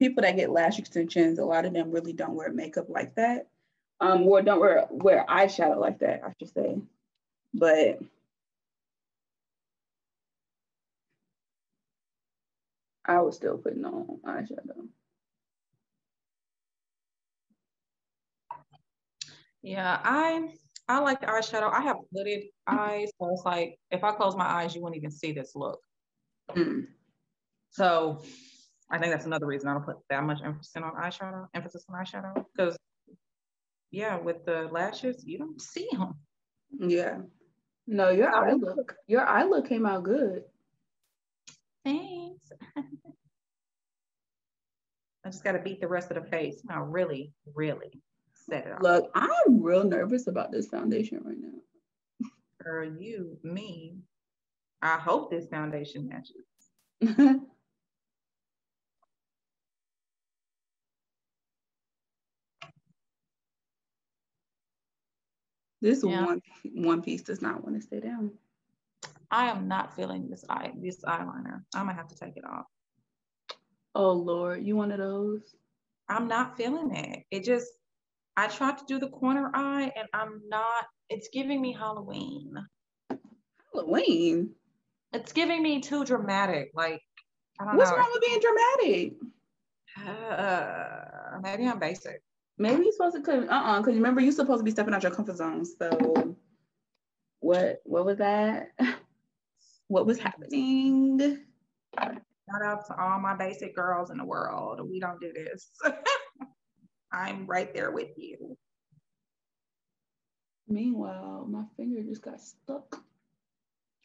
People that get lash extensions, a lot of them really don't wear makeup like that, um, or don't wear wear eyeshadow like that, I should say. But I was still putting on eyeshadow. Yeah, I I like the eyeshadow. I have hooded eyes, so it's like if I close my eyes, you won't even see this look. Mm. So. I think that's another reason I don't put that much emphasis on eyeshadow, emphasis on eyeshadow, because yeah, with the lashes, you don't see them. Yeah. No, your eye look, your eye look came out good. Thanks. I just got to beat the rest of the face. No, really, really set it up. Look, I'm real nervous about this foundation right now. Girl, you, me, I hope this foundation matches. This yeah. one one piece does not want to stay down. I am not feeling this eye this eyeliner. I'm gonna have to take it off. Oh Lord, you one of those? I'm not feeling it. It just, I tried to do the corner eye and I'm not, it's giving me Halloween. Halloween? It's giving me too dramatic. Like, I don't What's know. What's wrong with being dramatic? Uh, maybe I'm basic. Maybe you're supposed to, uh-uh, because remember you're supposed to be stepping out your comfort zone. So what what was that? What was happening? Shout out to all my basic girls in the world. We don't do this. I'm right there with you. Meanwhile, my finger just got stuck.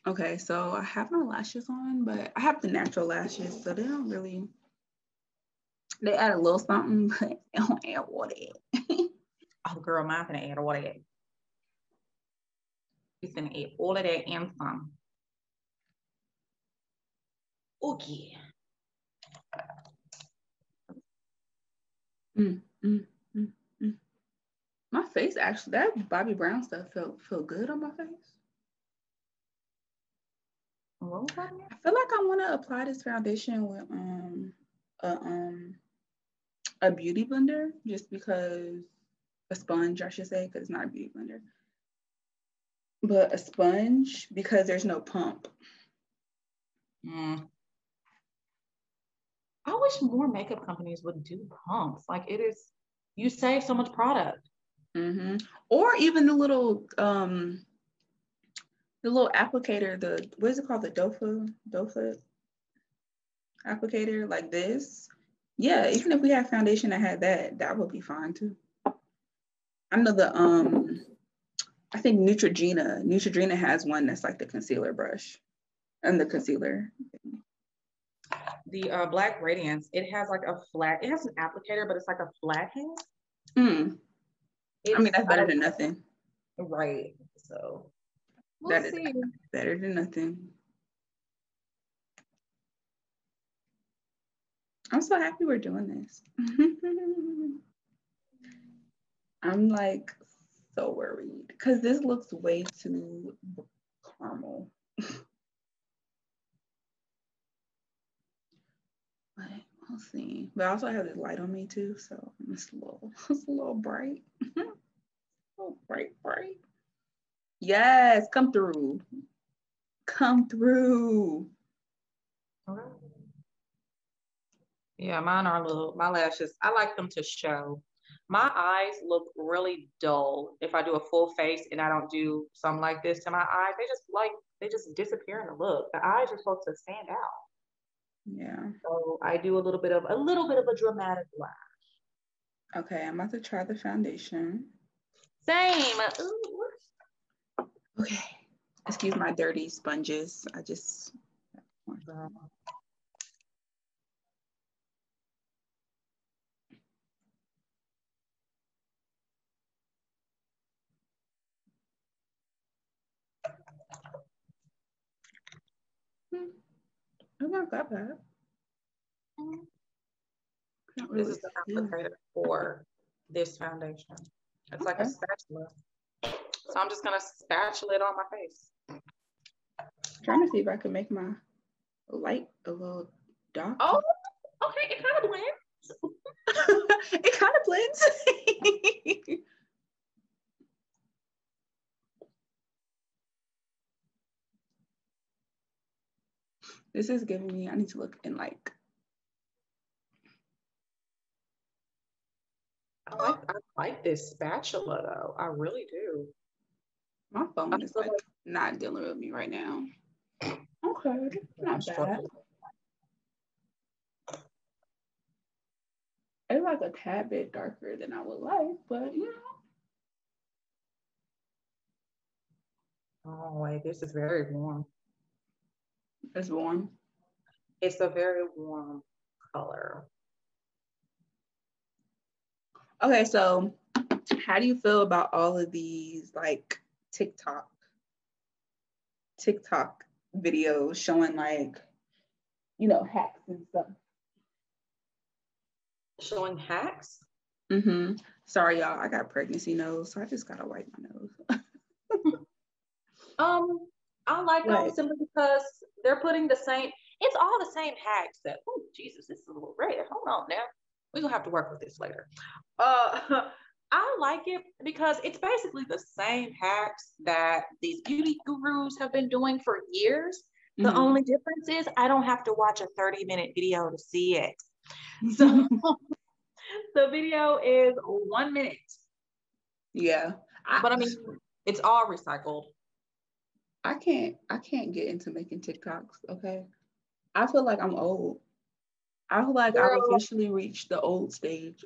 Okay, so I have my lashes on, but I have the natural lashes, so they don't really, they add a little something, but they don't add water. Oh, girl, mine's gonna add all that. It's gonna add all of that and some. Okay. Mm, mm, mm, mm. My face actually, that Bobbi Brown stuff felt felt good on my face. What was that? I feel like I want to apply this foundation with um a um a beauty blender, just because a sponge, I should say, because it's not a beauty blender, but a sponge because there's no pump. Mm. I wish more makeup companies would do pumps. Like, it is, you save so much product. Mm-hmm. Or even the little, um, the little applicator, the, what is it called? The dofa, dofa applicator, like this. Yeah, even if we had foundation that had that, that would be fine too. I know the, um, I think Neutrogena, Neutrogena has one that's like the concealer brush and the concealer. The uh, Black Radiance, it has like a flat, it has an applicator, but it's like a flat hand. Mm. I mean, that's better than nothing. Right, so. We'll that see. Is better than nothing. I'm so happy we're doing this. I'm like so worried because this looks way too caramel. But we'll see. But I also have this light on me too, so it's a little, it's a little bright. A little bright, bright. Yes, come through. Come through. Okay. Yeah, mine are a little, my lashes, I like them to show. My eyes look really dull if I do a full face and I don't do something like this to my eyes. They just like, they just disappear in the look. The eyes are supposed to stand out. Yeah. So I do a little bit of a little bit of a dramatic lash. Okay, I'm about to try the foundation. Same. Ooh. Okay. Excuse my dirty sponges. I just. Hmm. I'm not that bad. This really is the applicator for this foundation. It's okay. Like a spatula. So I'm just gonna spatula it on my face. I'm trying to see if I can make my light a little dark. Oh, okay, it kind of blends. It kind of blends. This is giving me, I need to look in like. I like, I like this spatula though. I really do. My phone is like not dealing with me right now. Okay, not bad. It's like a tad bit darker than I would like, but you know. Oh wait, this is very warm. It's warm. It's a very warm color. Okay, so how do you feel about all of these like TikTok, TikTok videos showing like, you know, hacks and stuff? Showing hacks? Mm-hmm. Sorry, y'all, I got pregnancy nose, so I just gotta wipe my nose. um, I like them right. simply because they're putting the same, it's all the same hacks that, oh, Jesus, this is a little red. Hold on now. We're gonna have to work with this later. Uh, I like it because it's basically the same hacks that these beauty gurus have been doing for years. The mm-hmm. only difference is I don't have to watch a thirty minute video to see it. So the video is one minute. Yeah. I, but I mean, it's all recycled. I can't, I can't get into making TikToks, okay? I feel like I'm old. I feel like I've officially reached the old stage.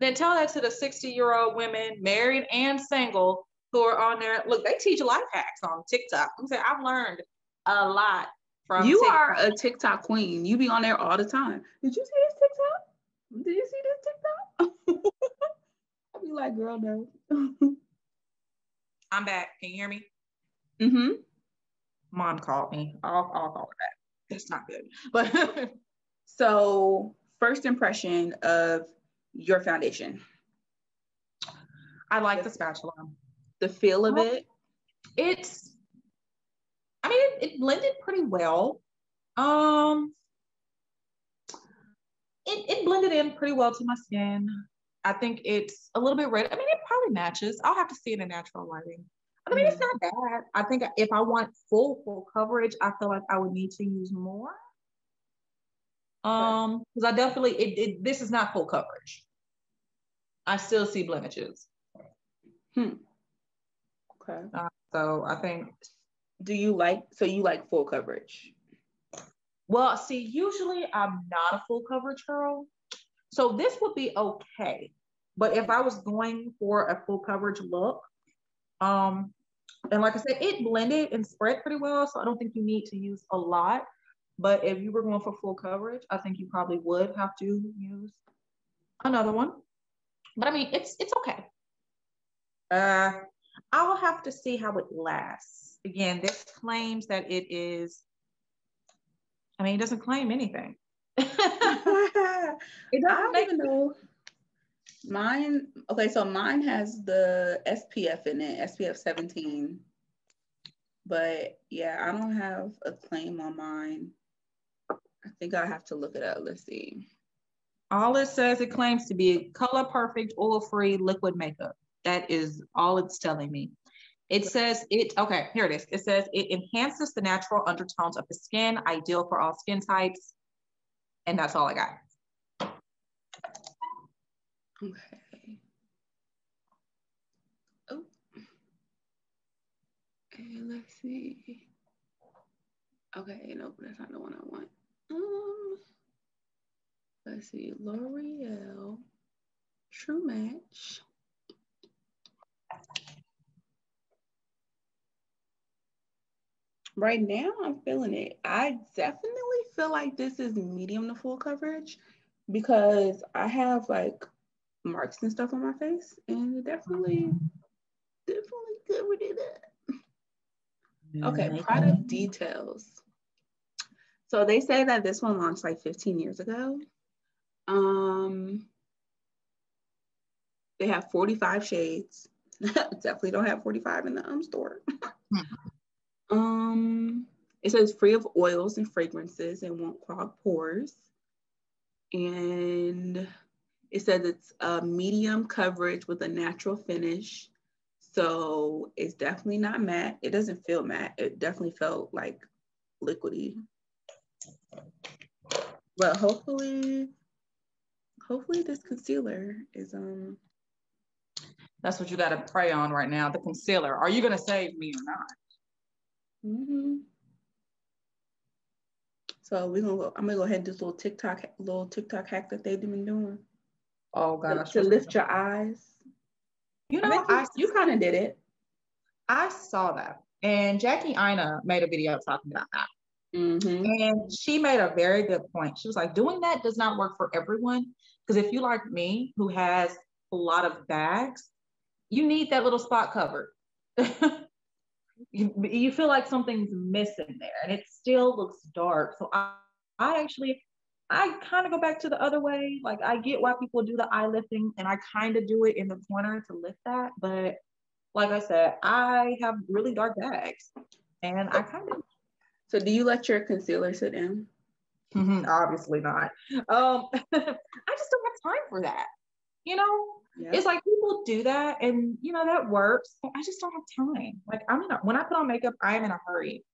Then tell that to the sixty year old women, married and single, who are on there. Look, they teach life hacks on TikTok. I'm saying I've learned a lot from you. TikTok. Are a TikTok queen. You be on there all the time. Did you see this TikTok? Did you see this TikTok? I'd be like, girl, no. I'm back. Can you hear me? Mm-hmm. Mom called me. I'll, I'll call her back. That's not good. But so first impression of your foundation. I like the spatula. The feel of it. It's, I mean, it, it blended pretty well. Um, it, it blended in pretty well to my skin. I think it's a little bit red. I mean, it probably matches. I'll have to see it in natural lighting. I mean, it's not bad. I think if I want full, full coverage, I feel like I would need to use more. Um, because I definitely, it, it, this is not full coverage. I still see blemishes. Hmm. Okay. Uh, so I think. Do you like, so you like full coverage? Well, see, usually I'm not a full coverage girl. So this would be okay. But if I was going for a full coverage look, um, and like I said, it blended and spread pretty well. So I don't think you need to use a lot. But if you were going for full coverage, I think you probably would have to use another one. But I mean, it's it's okay. Uh, I will have to see how it lasts. Again, this claims that it is, I mean, it doesn't claim anything. It doesn't I don't even know. Mine, okay, so mine has the S P F in it, S P F seventeen. But yeah, I don't have a claim on mine. I think I have to look it up. Let's see. All it says, it claims to be color perfect, oil-free liquid makeup. That is all it's telling me. It says it, okay, here it is. It says it enhances the natural undertones of the skin, ideal for all skin types. And that's all I got. Okay. Okay, let's see. Okay, nope, that's not the one I want. Um, let's see, L'Oreal, True Match. Right now, I'm feeling it. I definitely feel like this is medium to full coverage because I have like marks and stuff on my face, and it definitely, definitely covered it up. Okay, product details. So they say that this one launched like fifteen years ago. Um, they have forty-five shades. Definitely don't have forty-five in the um, store. um, it says free of oils and fragrances and won't clog pores. And it says it's a medium coverage with a natural finish. So it's definitely not matte. It doesn't feel matte. It definitely felt like liquidy. But hopefully, hopefully this concealer is um. That's what you gotta pray on right now. The concealer. Are you gonna save me or not? Mm-hmm. So we're gonna go. I'm gonna go ahead and do this little TikTok, little TikTok hack that they've been doing. Oh gosh. To, to lift your eyes. You know, I, I you kind of did it. I saw that. And Jackie Ina made a video talking about that. Mm-hmm. And she made a very good point. She was like, doing that does not work for everyone. Because if you like me, who has a lot of bags, you need that little spot covered. you, you feel like something's missing there and it still looks dark. So I, I actually, I kind of go back to the other way. Like, I get why people do the eye lifting, and I kind of do it in the corner to lift that. But like I said, I have really dark bags and I kind of. So do you let your concealer sit in? Mm-hmm, obviously not. Um, I just don't have time for that. You know, yeah. It's like people do that and, you know, that works, but I just don't have time. Like, I'm in a, when I put on makeup, I am in a hurry.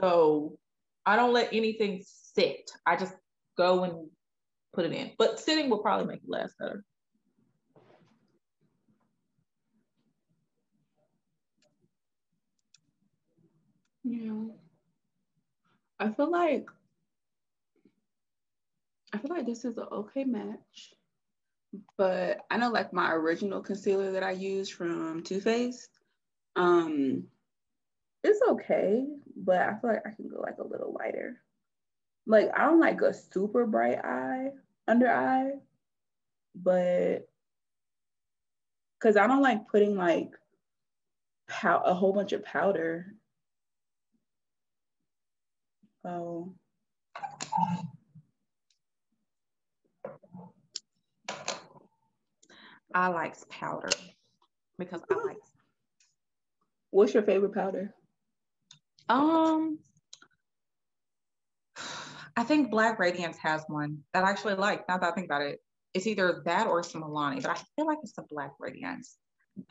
So I don't let anything sit. I just go and put it in. But sitting will probably make it last better. Yeah. I feel like I feel like this is an okay match, but I know like my original concealer that I used from Too Faced, um, it's okay, but I feel like I can go like a little lighter. Like, I don't like a super bright eye, under eye, but because I don't like putting like pow- a whole bunch of powder. So I likes powder because I like. What's your favorite powder? Um, I think Black Radiance has one that I actually like. Now that I think about it, it's either that or some Milani, but I feel like it's the Black Radiance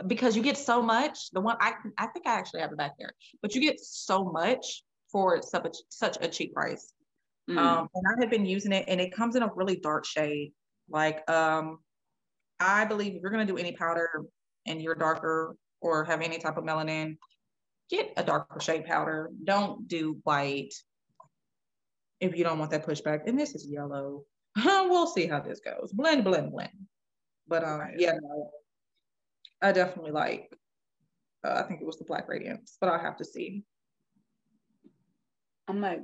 because you get so much. The one I I think I actually have it back there, but you get so much for such such a cheap price. Mm. Um, and I have been using it, and it comes in a really dark shade. Like, um, I believe if you're gonna do any powder and you're darker or have any type of melanin, get a darker shade powder. Don't do white if you don't want that pushback. And this is yellow. We'll see how this goes. Blend, blend, blend. But um, yeah, no, I definitely like, uh, I think it was the Black Radiance, but I'll have to see. I'm like,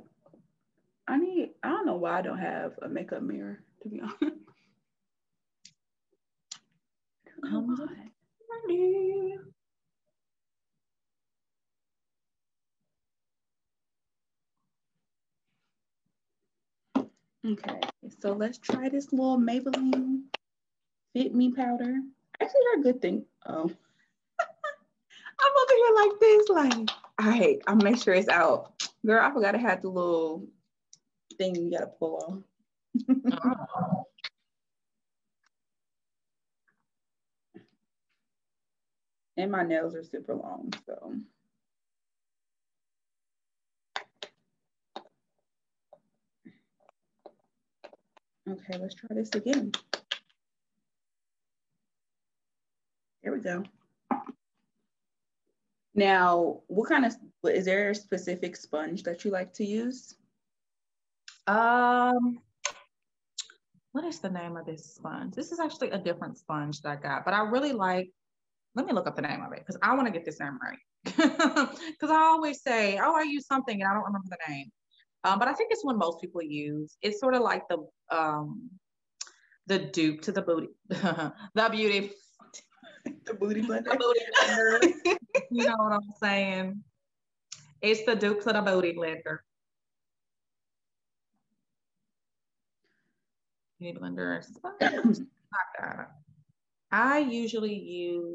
I need, I don't know why I don't have a makeup mirror, to be honest. Come on. Okay, so let's try this little Maybelline Fit Me powder. Actually, they're a good thing. Oh. I'm over here like this, like, all right, I'll make sure it's out. Girl, I forgot I had the little thing you gotta pull on. Oh. And my nails are super long, so. Okay, let's try this again. Here we go. Now, what kind of, is there a specific sponge that you like to use? Um, what is the name of this sponge? This is actually a different sponge that I got, but I really like, let me look up the name of it because I want to get this name right. Because I always say, oh, I use something and I don't remember the name. Um, but I think it's one most people use. It's sort of like the, um, the dupe to the booty, the beauty. The booty blender. The booty blender. You know what I'm saying? It's the dupe to the booty blender. Booty blender. I usually use.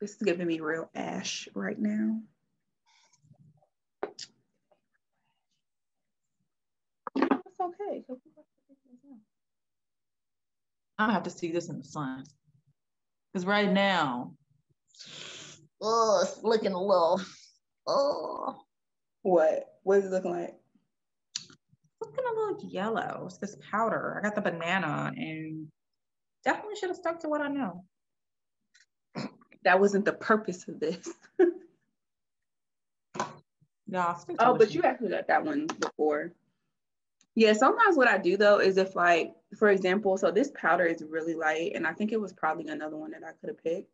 This is giving me real ash right now. It's okay. I'm gonna have to see this in the sun. Because right now, oh, it's looking a little, oh. What? What is it looking like? It's looking a little yellow. It's this powder. I got the banana and definitely should have stuck to what I know. That wasn't the purpose of this. No, I'll stick to oh, but you actually got that one before. Yeah, sometimes what I do though is if like, for example, so this powder is really light and I think it was probably another one that I could have picked,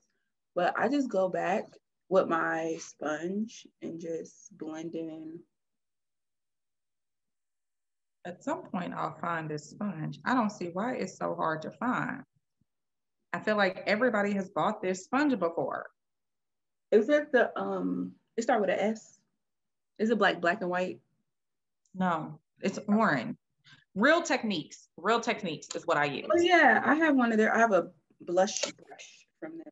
but I just go back with my sponge and just blend it in. At some point I'll find this sponge. I don't see why it's so hard to find. I feel like everybody has bought this sponge before. Is it the, um, it starts with an S? Is it black, black and white? No, it's orange. Real Techniques. Real Techniques is what I use. Oh yeah, I have one of their, I have a blush brush from them.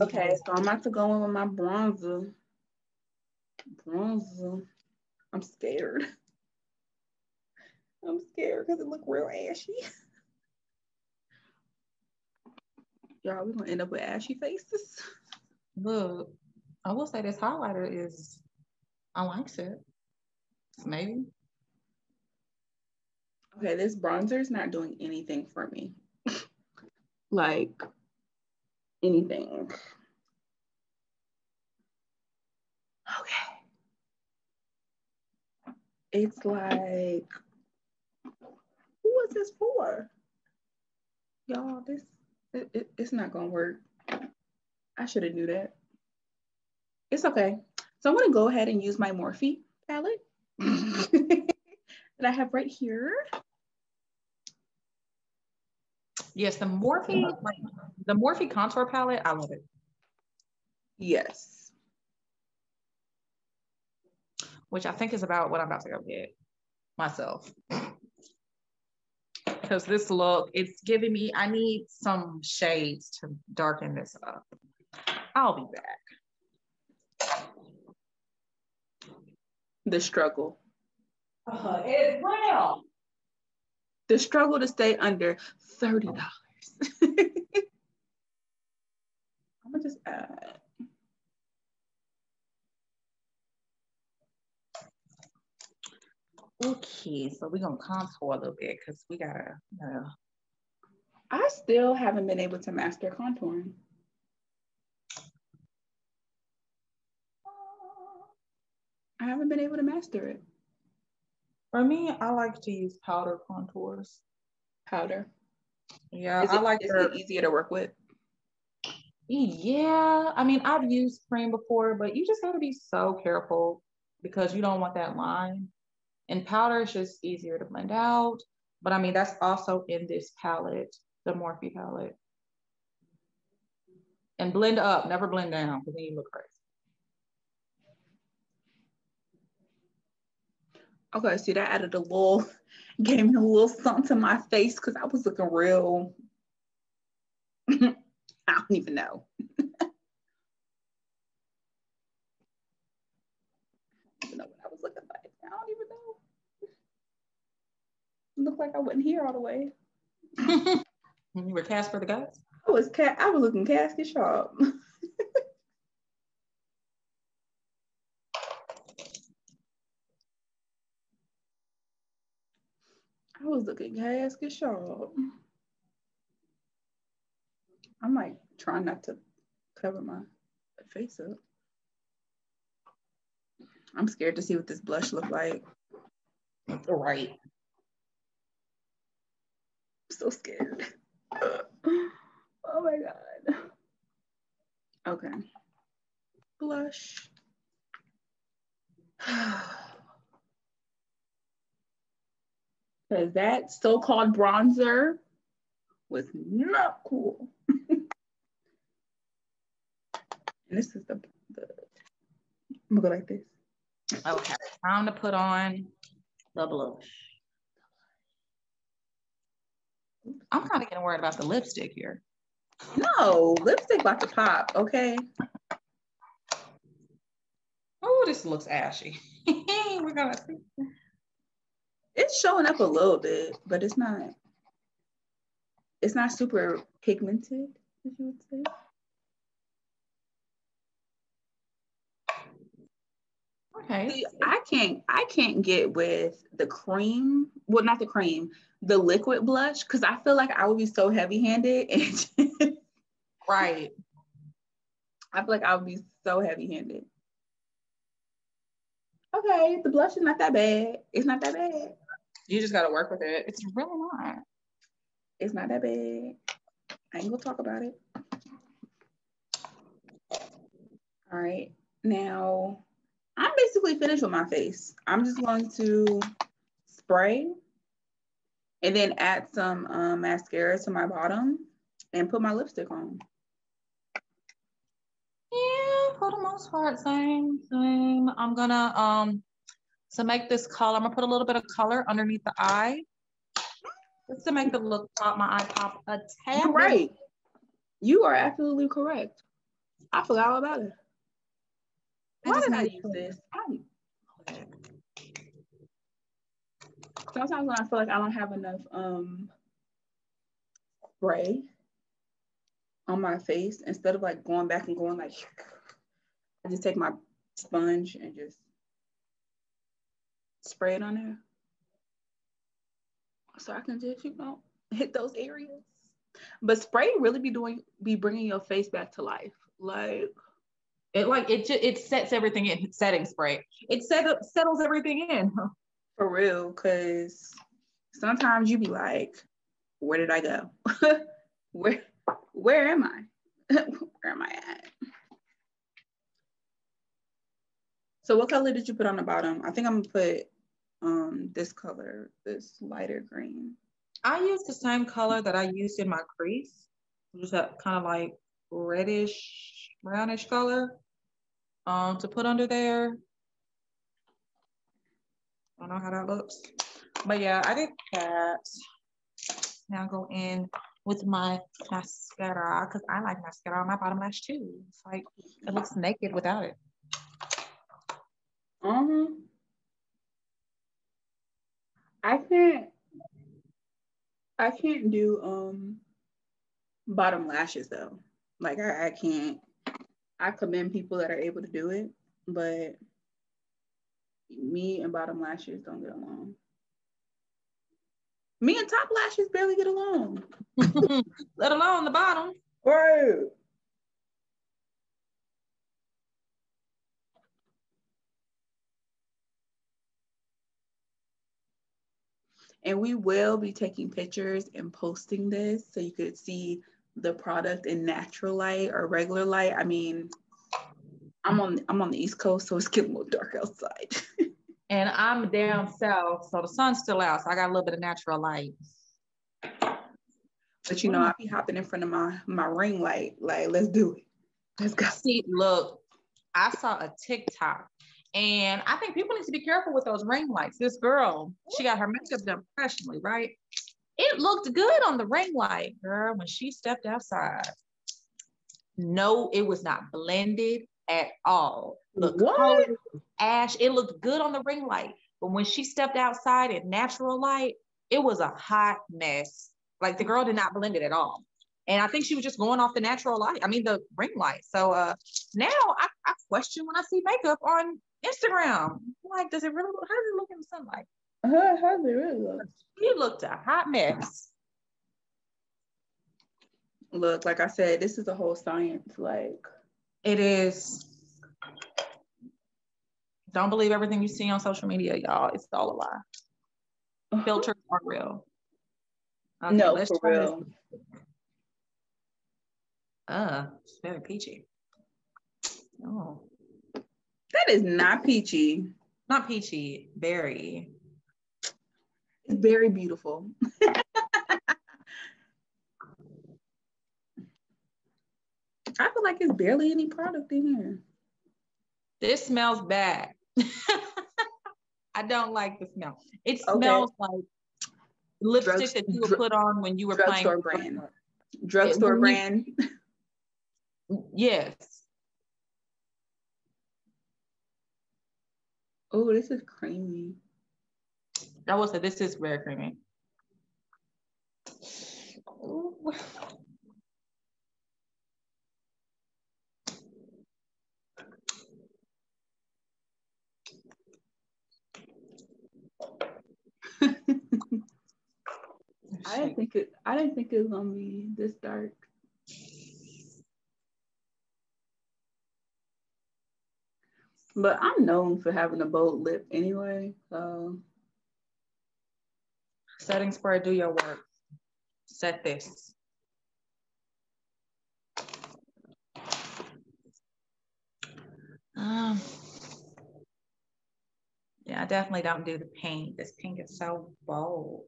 Okay, so I'm about to go in with my bronzer. Bronzer. I'm scared. I'm scared because it look real ashy. Y'all, we're gonna end up with ashy faces. Look, I will say this highlighter is, I like it. Maybe. Okay, this bronzer is not doing anything for me. Like, anything. Okay. It's like, who was this for? Y'all, this, it, it, it's not gonna work. I should have knew that. It's okay. So I'm gonna go ahead and use my Morphe palette that I have right here. Yes, the Morphe, like, the Morphe contour palette, I love it. Yes. Which I think is about what I'm about to go get myself. Because this look, it's giving me, I need some shades to darken this up. I'll be back. The struggle. Uh, it's real. The struggle to stay under thirty dollars. I'm gonna just add. Okay, so we're gonna contour a little bit because we gotta. Uh, I still haven't been able to master contouring. I haven't been able to master it. For me, I like to use powder contours. Powder? Yeah, is it, I like is it easier to work with? Yeah, I mean, I've used cream before, but you just gotta be so careful because you don't want that line. And powder is just easier to blend out. But I mean, that's also in this palette, the Morphe palette. And blend up, never blend down, because then you look crazy. Okay, see that added a little, gave me a little something to my face because I was looking real, I don't even know. Looked like I wasn't here all the way. You were cast for the guts? I was ca I was looking casket sharp. I was looking casket sharp. I'm like trying not to cover my face up. I'm scared to see what this blush look like. All right. I'm so scared. Oh my God. Okay. Blush. Because that so-called bronzer was not cool. And this is the, the, I'm gonna go like this. Okay, time to put on the blush. I'm kind of getting worried about the lipstick here. No, lipstick about to pop, okay? Oh, this looks ashy. We're gonna see. It's showing up a little bit, but it's not, it's not super pigmented, if you would say. Okay. See, I can't, I can't get with the cream, well, not the cream, the liquid blush, because I feel like I would be so heavy-handed. And just, right. I feel like I would be so heavy-handed. okay, the blush is not that bad. It's not that bad. You just got to work with it. It's really not. It's not that bad. I ain't gonna talk about it. All right, now I'm basically finished with my face. I'm just going to spray and then add some um, mascara to my bottom and put my lipstick on. Yeah, for the most part, same, same. I'm gonna, um, to make this color, I'm gonna put a little bit of color underneath the eye. Just to make the look pop, my eye pop a tad. You're right. You are absolutely correct. I forgot all about it. I Why did I use this? I... Sometimes when I feel like I don't have enough um, spray on my face, instead of like going back and going like, I just take my sponge and just spray it on there. So I can just, you know, hit those areas. But spray really be doing, be bringing your face back to life. Like it, like it, it sets everything in. Setting spray, it set up, settles everything in. For real, cause sometimes you be like, where did I go? where, where am I? Where am I at? So what color did you put on the bottom? I think I'm gonna put um this color, this lighter green. I used the same color that I used in my crease, which is that kind of like reddish, brownish color, um, to put under there. I don't know how that looks, but yeah, I did that. Now go in with my mascara, because I like mascara on my bottom lash too. It's like, it looks naked without it. Um, I can't, I can't do um bottom lashes though. Like I, I can't, I commend people that are able to do it, but me and bottom lashes don't get along. Me and top lashes barely get along. Let alone the bottom. Right. And we will be taking pictures and posting this so you could see the product in natural light or regular light. I mean, I'm on I'm on the East Coast, so it's getting a little dark outside. And I'm down south, so the sun's still out, so I got a little bit of natural light. But you know, I be hopping in front of my my ring light. Like, let's do it. Let's go. See, look, I saw a TikTok, and I think people need to be careful with those ring lights. This girl, she got her makeup done professionally, right? It looked good on the ring light, girl. When she stepped outside, no, it was not blended at all. Look, colored, ash. It looked good on the ring light, but when she stepped outside in natural light, it was a hot mess. Like the girl did not blend it at all, and I think she was just going off the natural light. I mean, the ring light. So uh, now I, I question when I see makeup on Instagram. Like, does it really? How does it look in the sunlight? Her husband really looked. He looked a hot mess. Look, like I said, this is a whole science. Like, it is. Don't believe everything you see on social media, y'all. It's all a lie. Filters aren't real. Okay, no, let's for try real. This. Uh, it's very peachy. Oh, that is not peachy. Not peachy. Very. Very beautiful. I feel like it's barely any product in here. This smells bad. I don't like the smell. It okay. smells like lipstick Drug, that you would put on when you were playing. Drugstore brand. Drugstore brand. Yes. Oh, this is creamy. I will say this is very creamy. Ooh. I didn't think it. I didn't think it was gonna be this dark. But I'm known for having a bold lip anyway, so. Setting spray, do your work. Set this. Um, yeah, I definitely don't do the pink. This pink is so bold.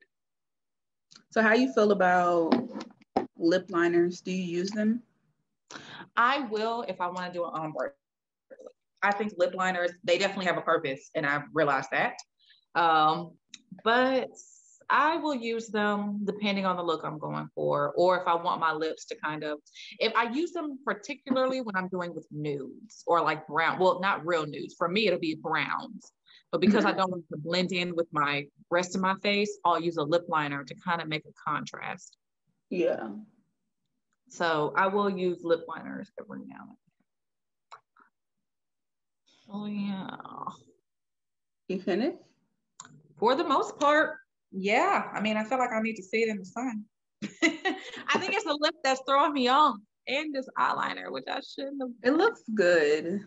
So how you feel about lip liners? Do you use them? I will if I want to do an ombre. I think lip liners, they definitely have a purpose, and I've realized that. Um, but I will use them depending on the look I'm going for, or if I want my lips to kind of, if I use them particularly when I'm doing with nudes or like brown, well, not real nudes. For me, it'll be browns, but because I don't want to blend in with my rest of my face, I'll use a lip liner to kind of make a contrast. Yeah. So I will use lip liners every now and then. Oh yeah. You finished? For the most part, yeah. I mean, I feel like I need to see it in the sun. I think it's the lip that's throwing me off, and this eyeliner, which I shouldn't have. It looks good.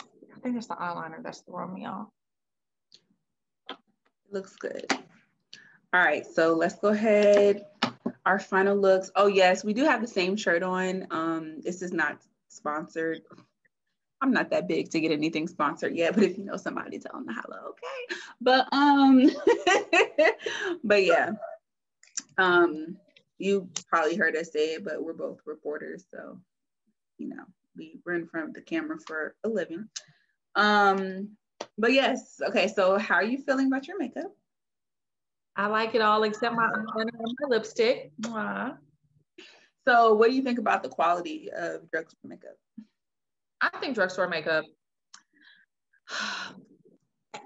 I think it's the eyeliner that's throwing me off. It looks good. All right, so let's go ahead. Our final looks. Oh yes, we do have the same shirt on. Um, this is not sponsored. I'm not that big to get anything sponsored yet, but if you know somebody, tell them to holla, okay? But um, but yeah, um, you probably heard us say it, but we're both reporters, so you know we we're in front of the camera for a living. Um, but yes, okay. So how are you feeling about your makeup? I like it all except my eyeliner and my lipstick. Mwah. So, what do you think about the quality of drugstore makeup? I think drugstore makeup,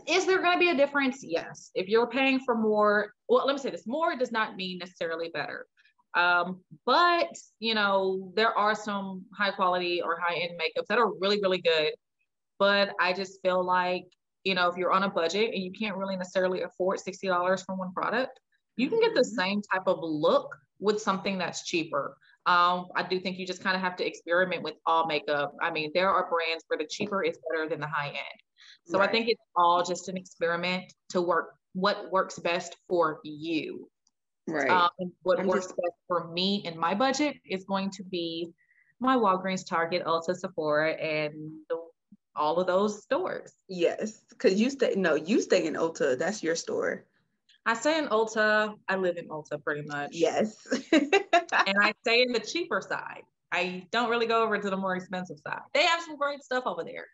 is there going to be a difference? Yes. If you're paying for more, well, let me say this, more does not mean necessarily better. Um, but, you know, there are some high quality or high end makeups that are really, really good. But I just feel like, you know, if you're on a budget and you can't really necessarily afford sixty dollars for one product, you can get the same type of look with something that's cheaper. Um, I do think you just kind of have to experiment with all makeup. I mean, there are brands where the cheaper is better than the high end. So right. I think it's all just an experiment to work what works best for you. Right. Um, what I'm works just... best for me and my budget is going to be my Walgreens, Target, Ulta, Sephora, and the, all of those stores. Yes, because you stay, no, you stay in Ulta. That's your store. I stay in Ulta. I live in Ulta pretty much. Yes. And I stay in the cheaper side. I don't really go over to the more expensive side. They have some great stuff over there,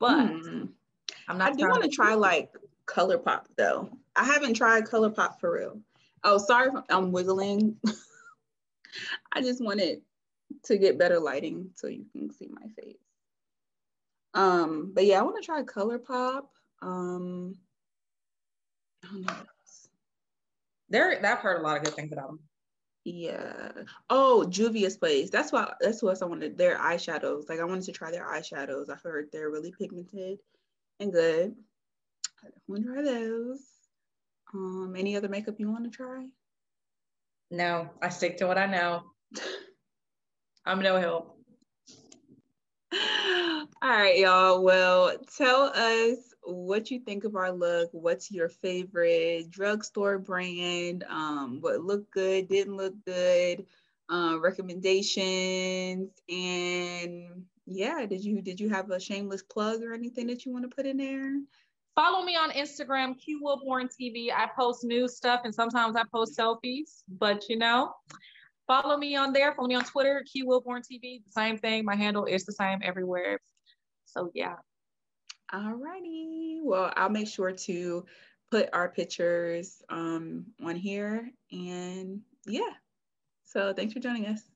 but hmm. I'm not. I do want to try like ColourPop though. I haven't tried ColourPop for real. Oh, sorry if I'm wiggling. I just wanted to get better lighting so you can see my face. Um, but yeah, I want to try ColourPop. Um, I don't know. There, I've heard a lot of good things about them. Yeah. Oh, Juvia's Place. That's why. That's what I wanted. Their eyeshadows. Like I wanted to try their eyeshadows. I heard they're really pigmented and good. I want to try those. Um, any other makeup you want to try? No, I stick to what I know. I'm no help. All right, y'all. Well, tell us what you think of our look. What's your favorite drugstore brand? Um, what looked good, didn't look good, uh, recommendations, and yeah, did you did you have a shameless plug or anything that you want to put in there? Follow me on Instagram, Q Wilborn T V. I post new stuff and sometimes I post selfies, but you know, follow me on there. Follow me on Twitter, Q Wilborn T V. The same thing. My handle is the same everywhere. So yeah. All righty. Well, I'll make sure to put our pictures um, on here. And yeah, so thanks for joining us.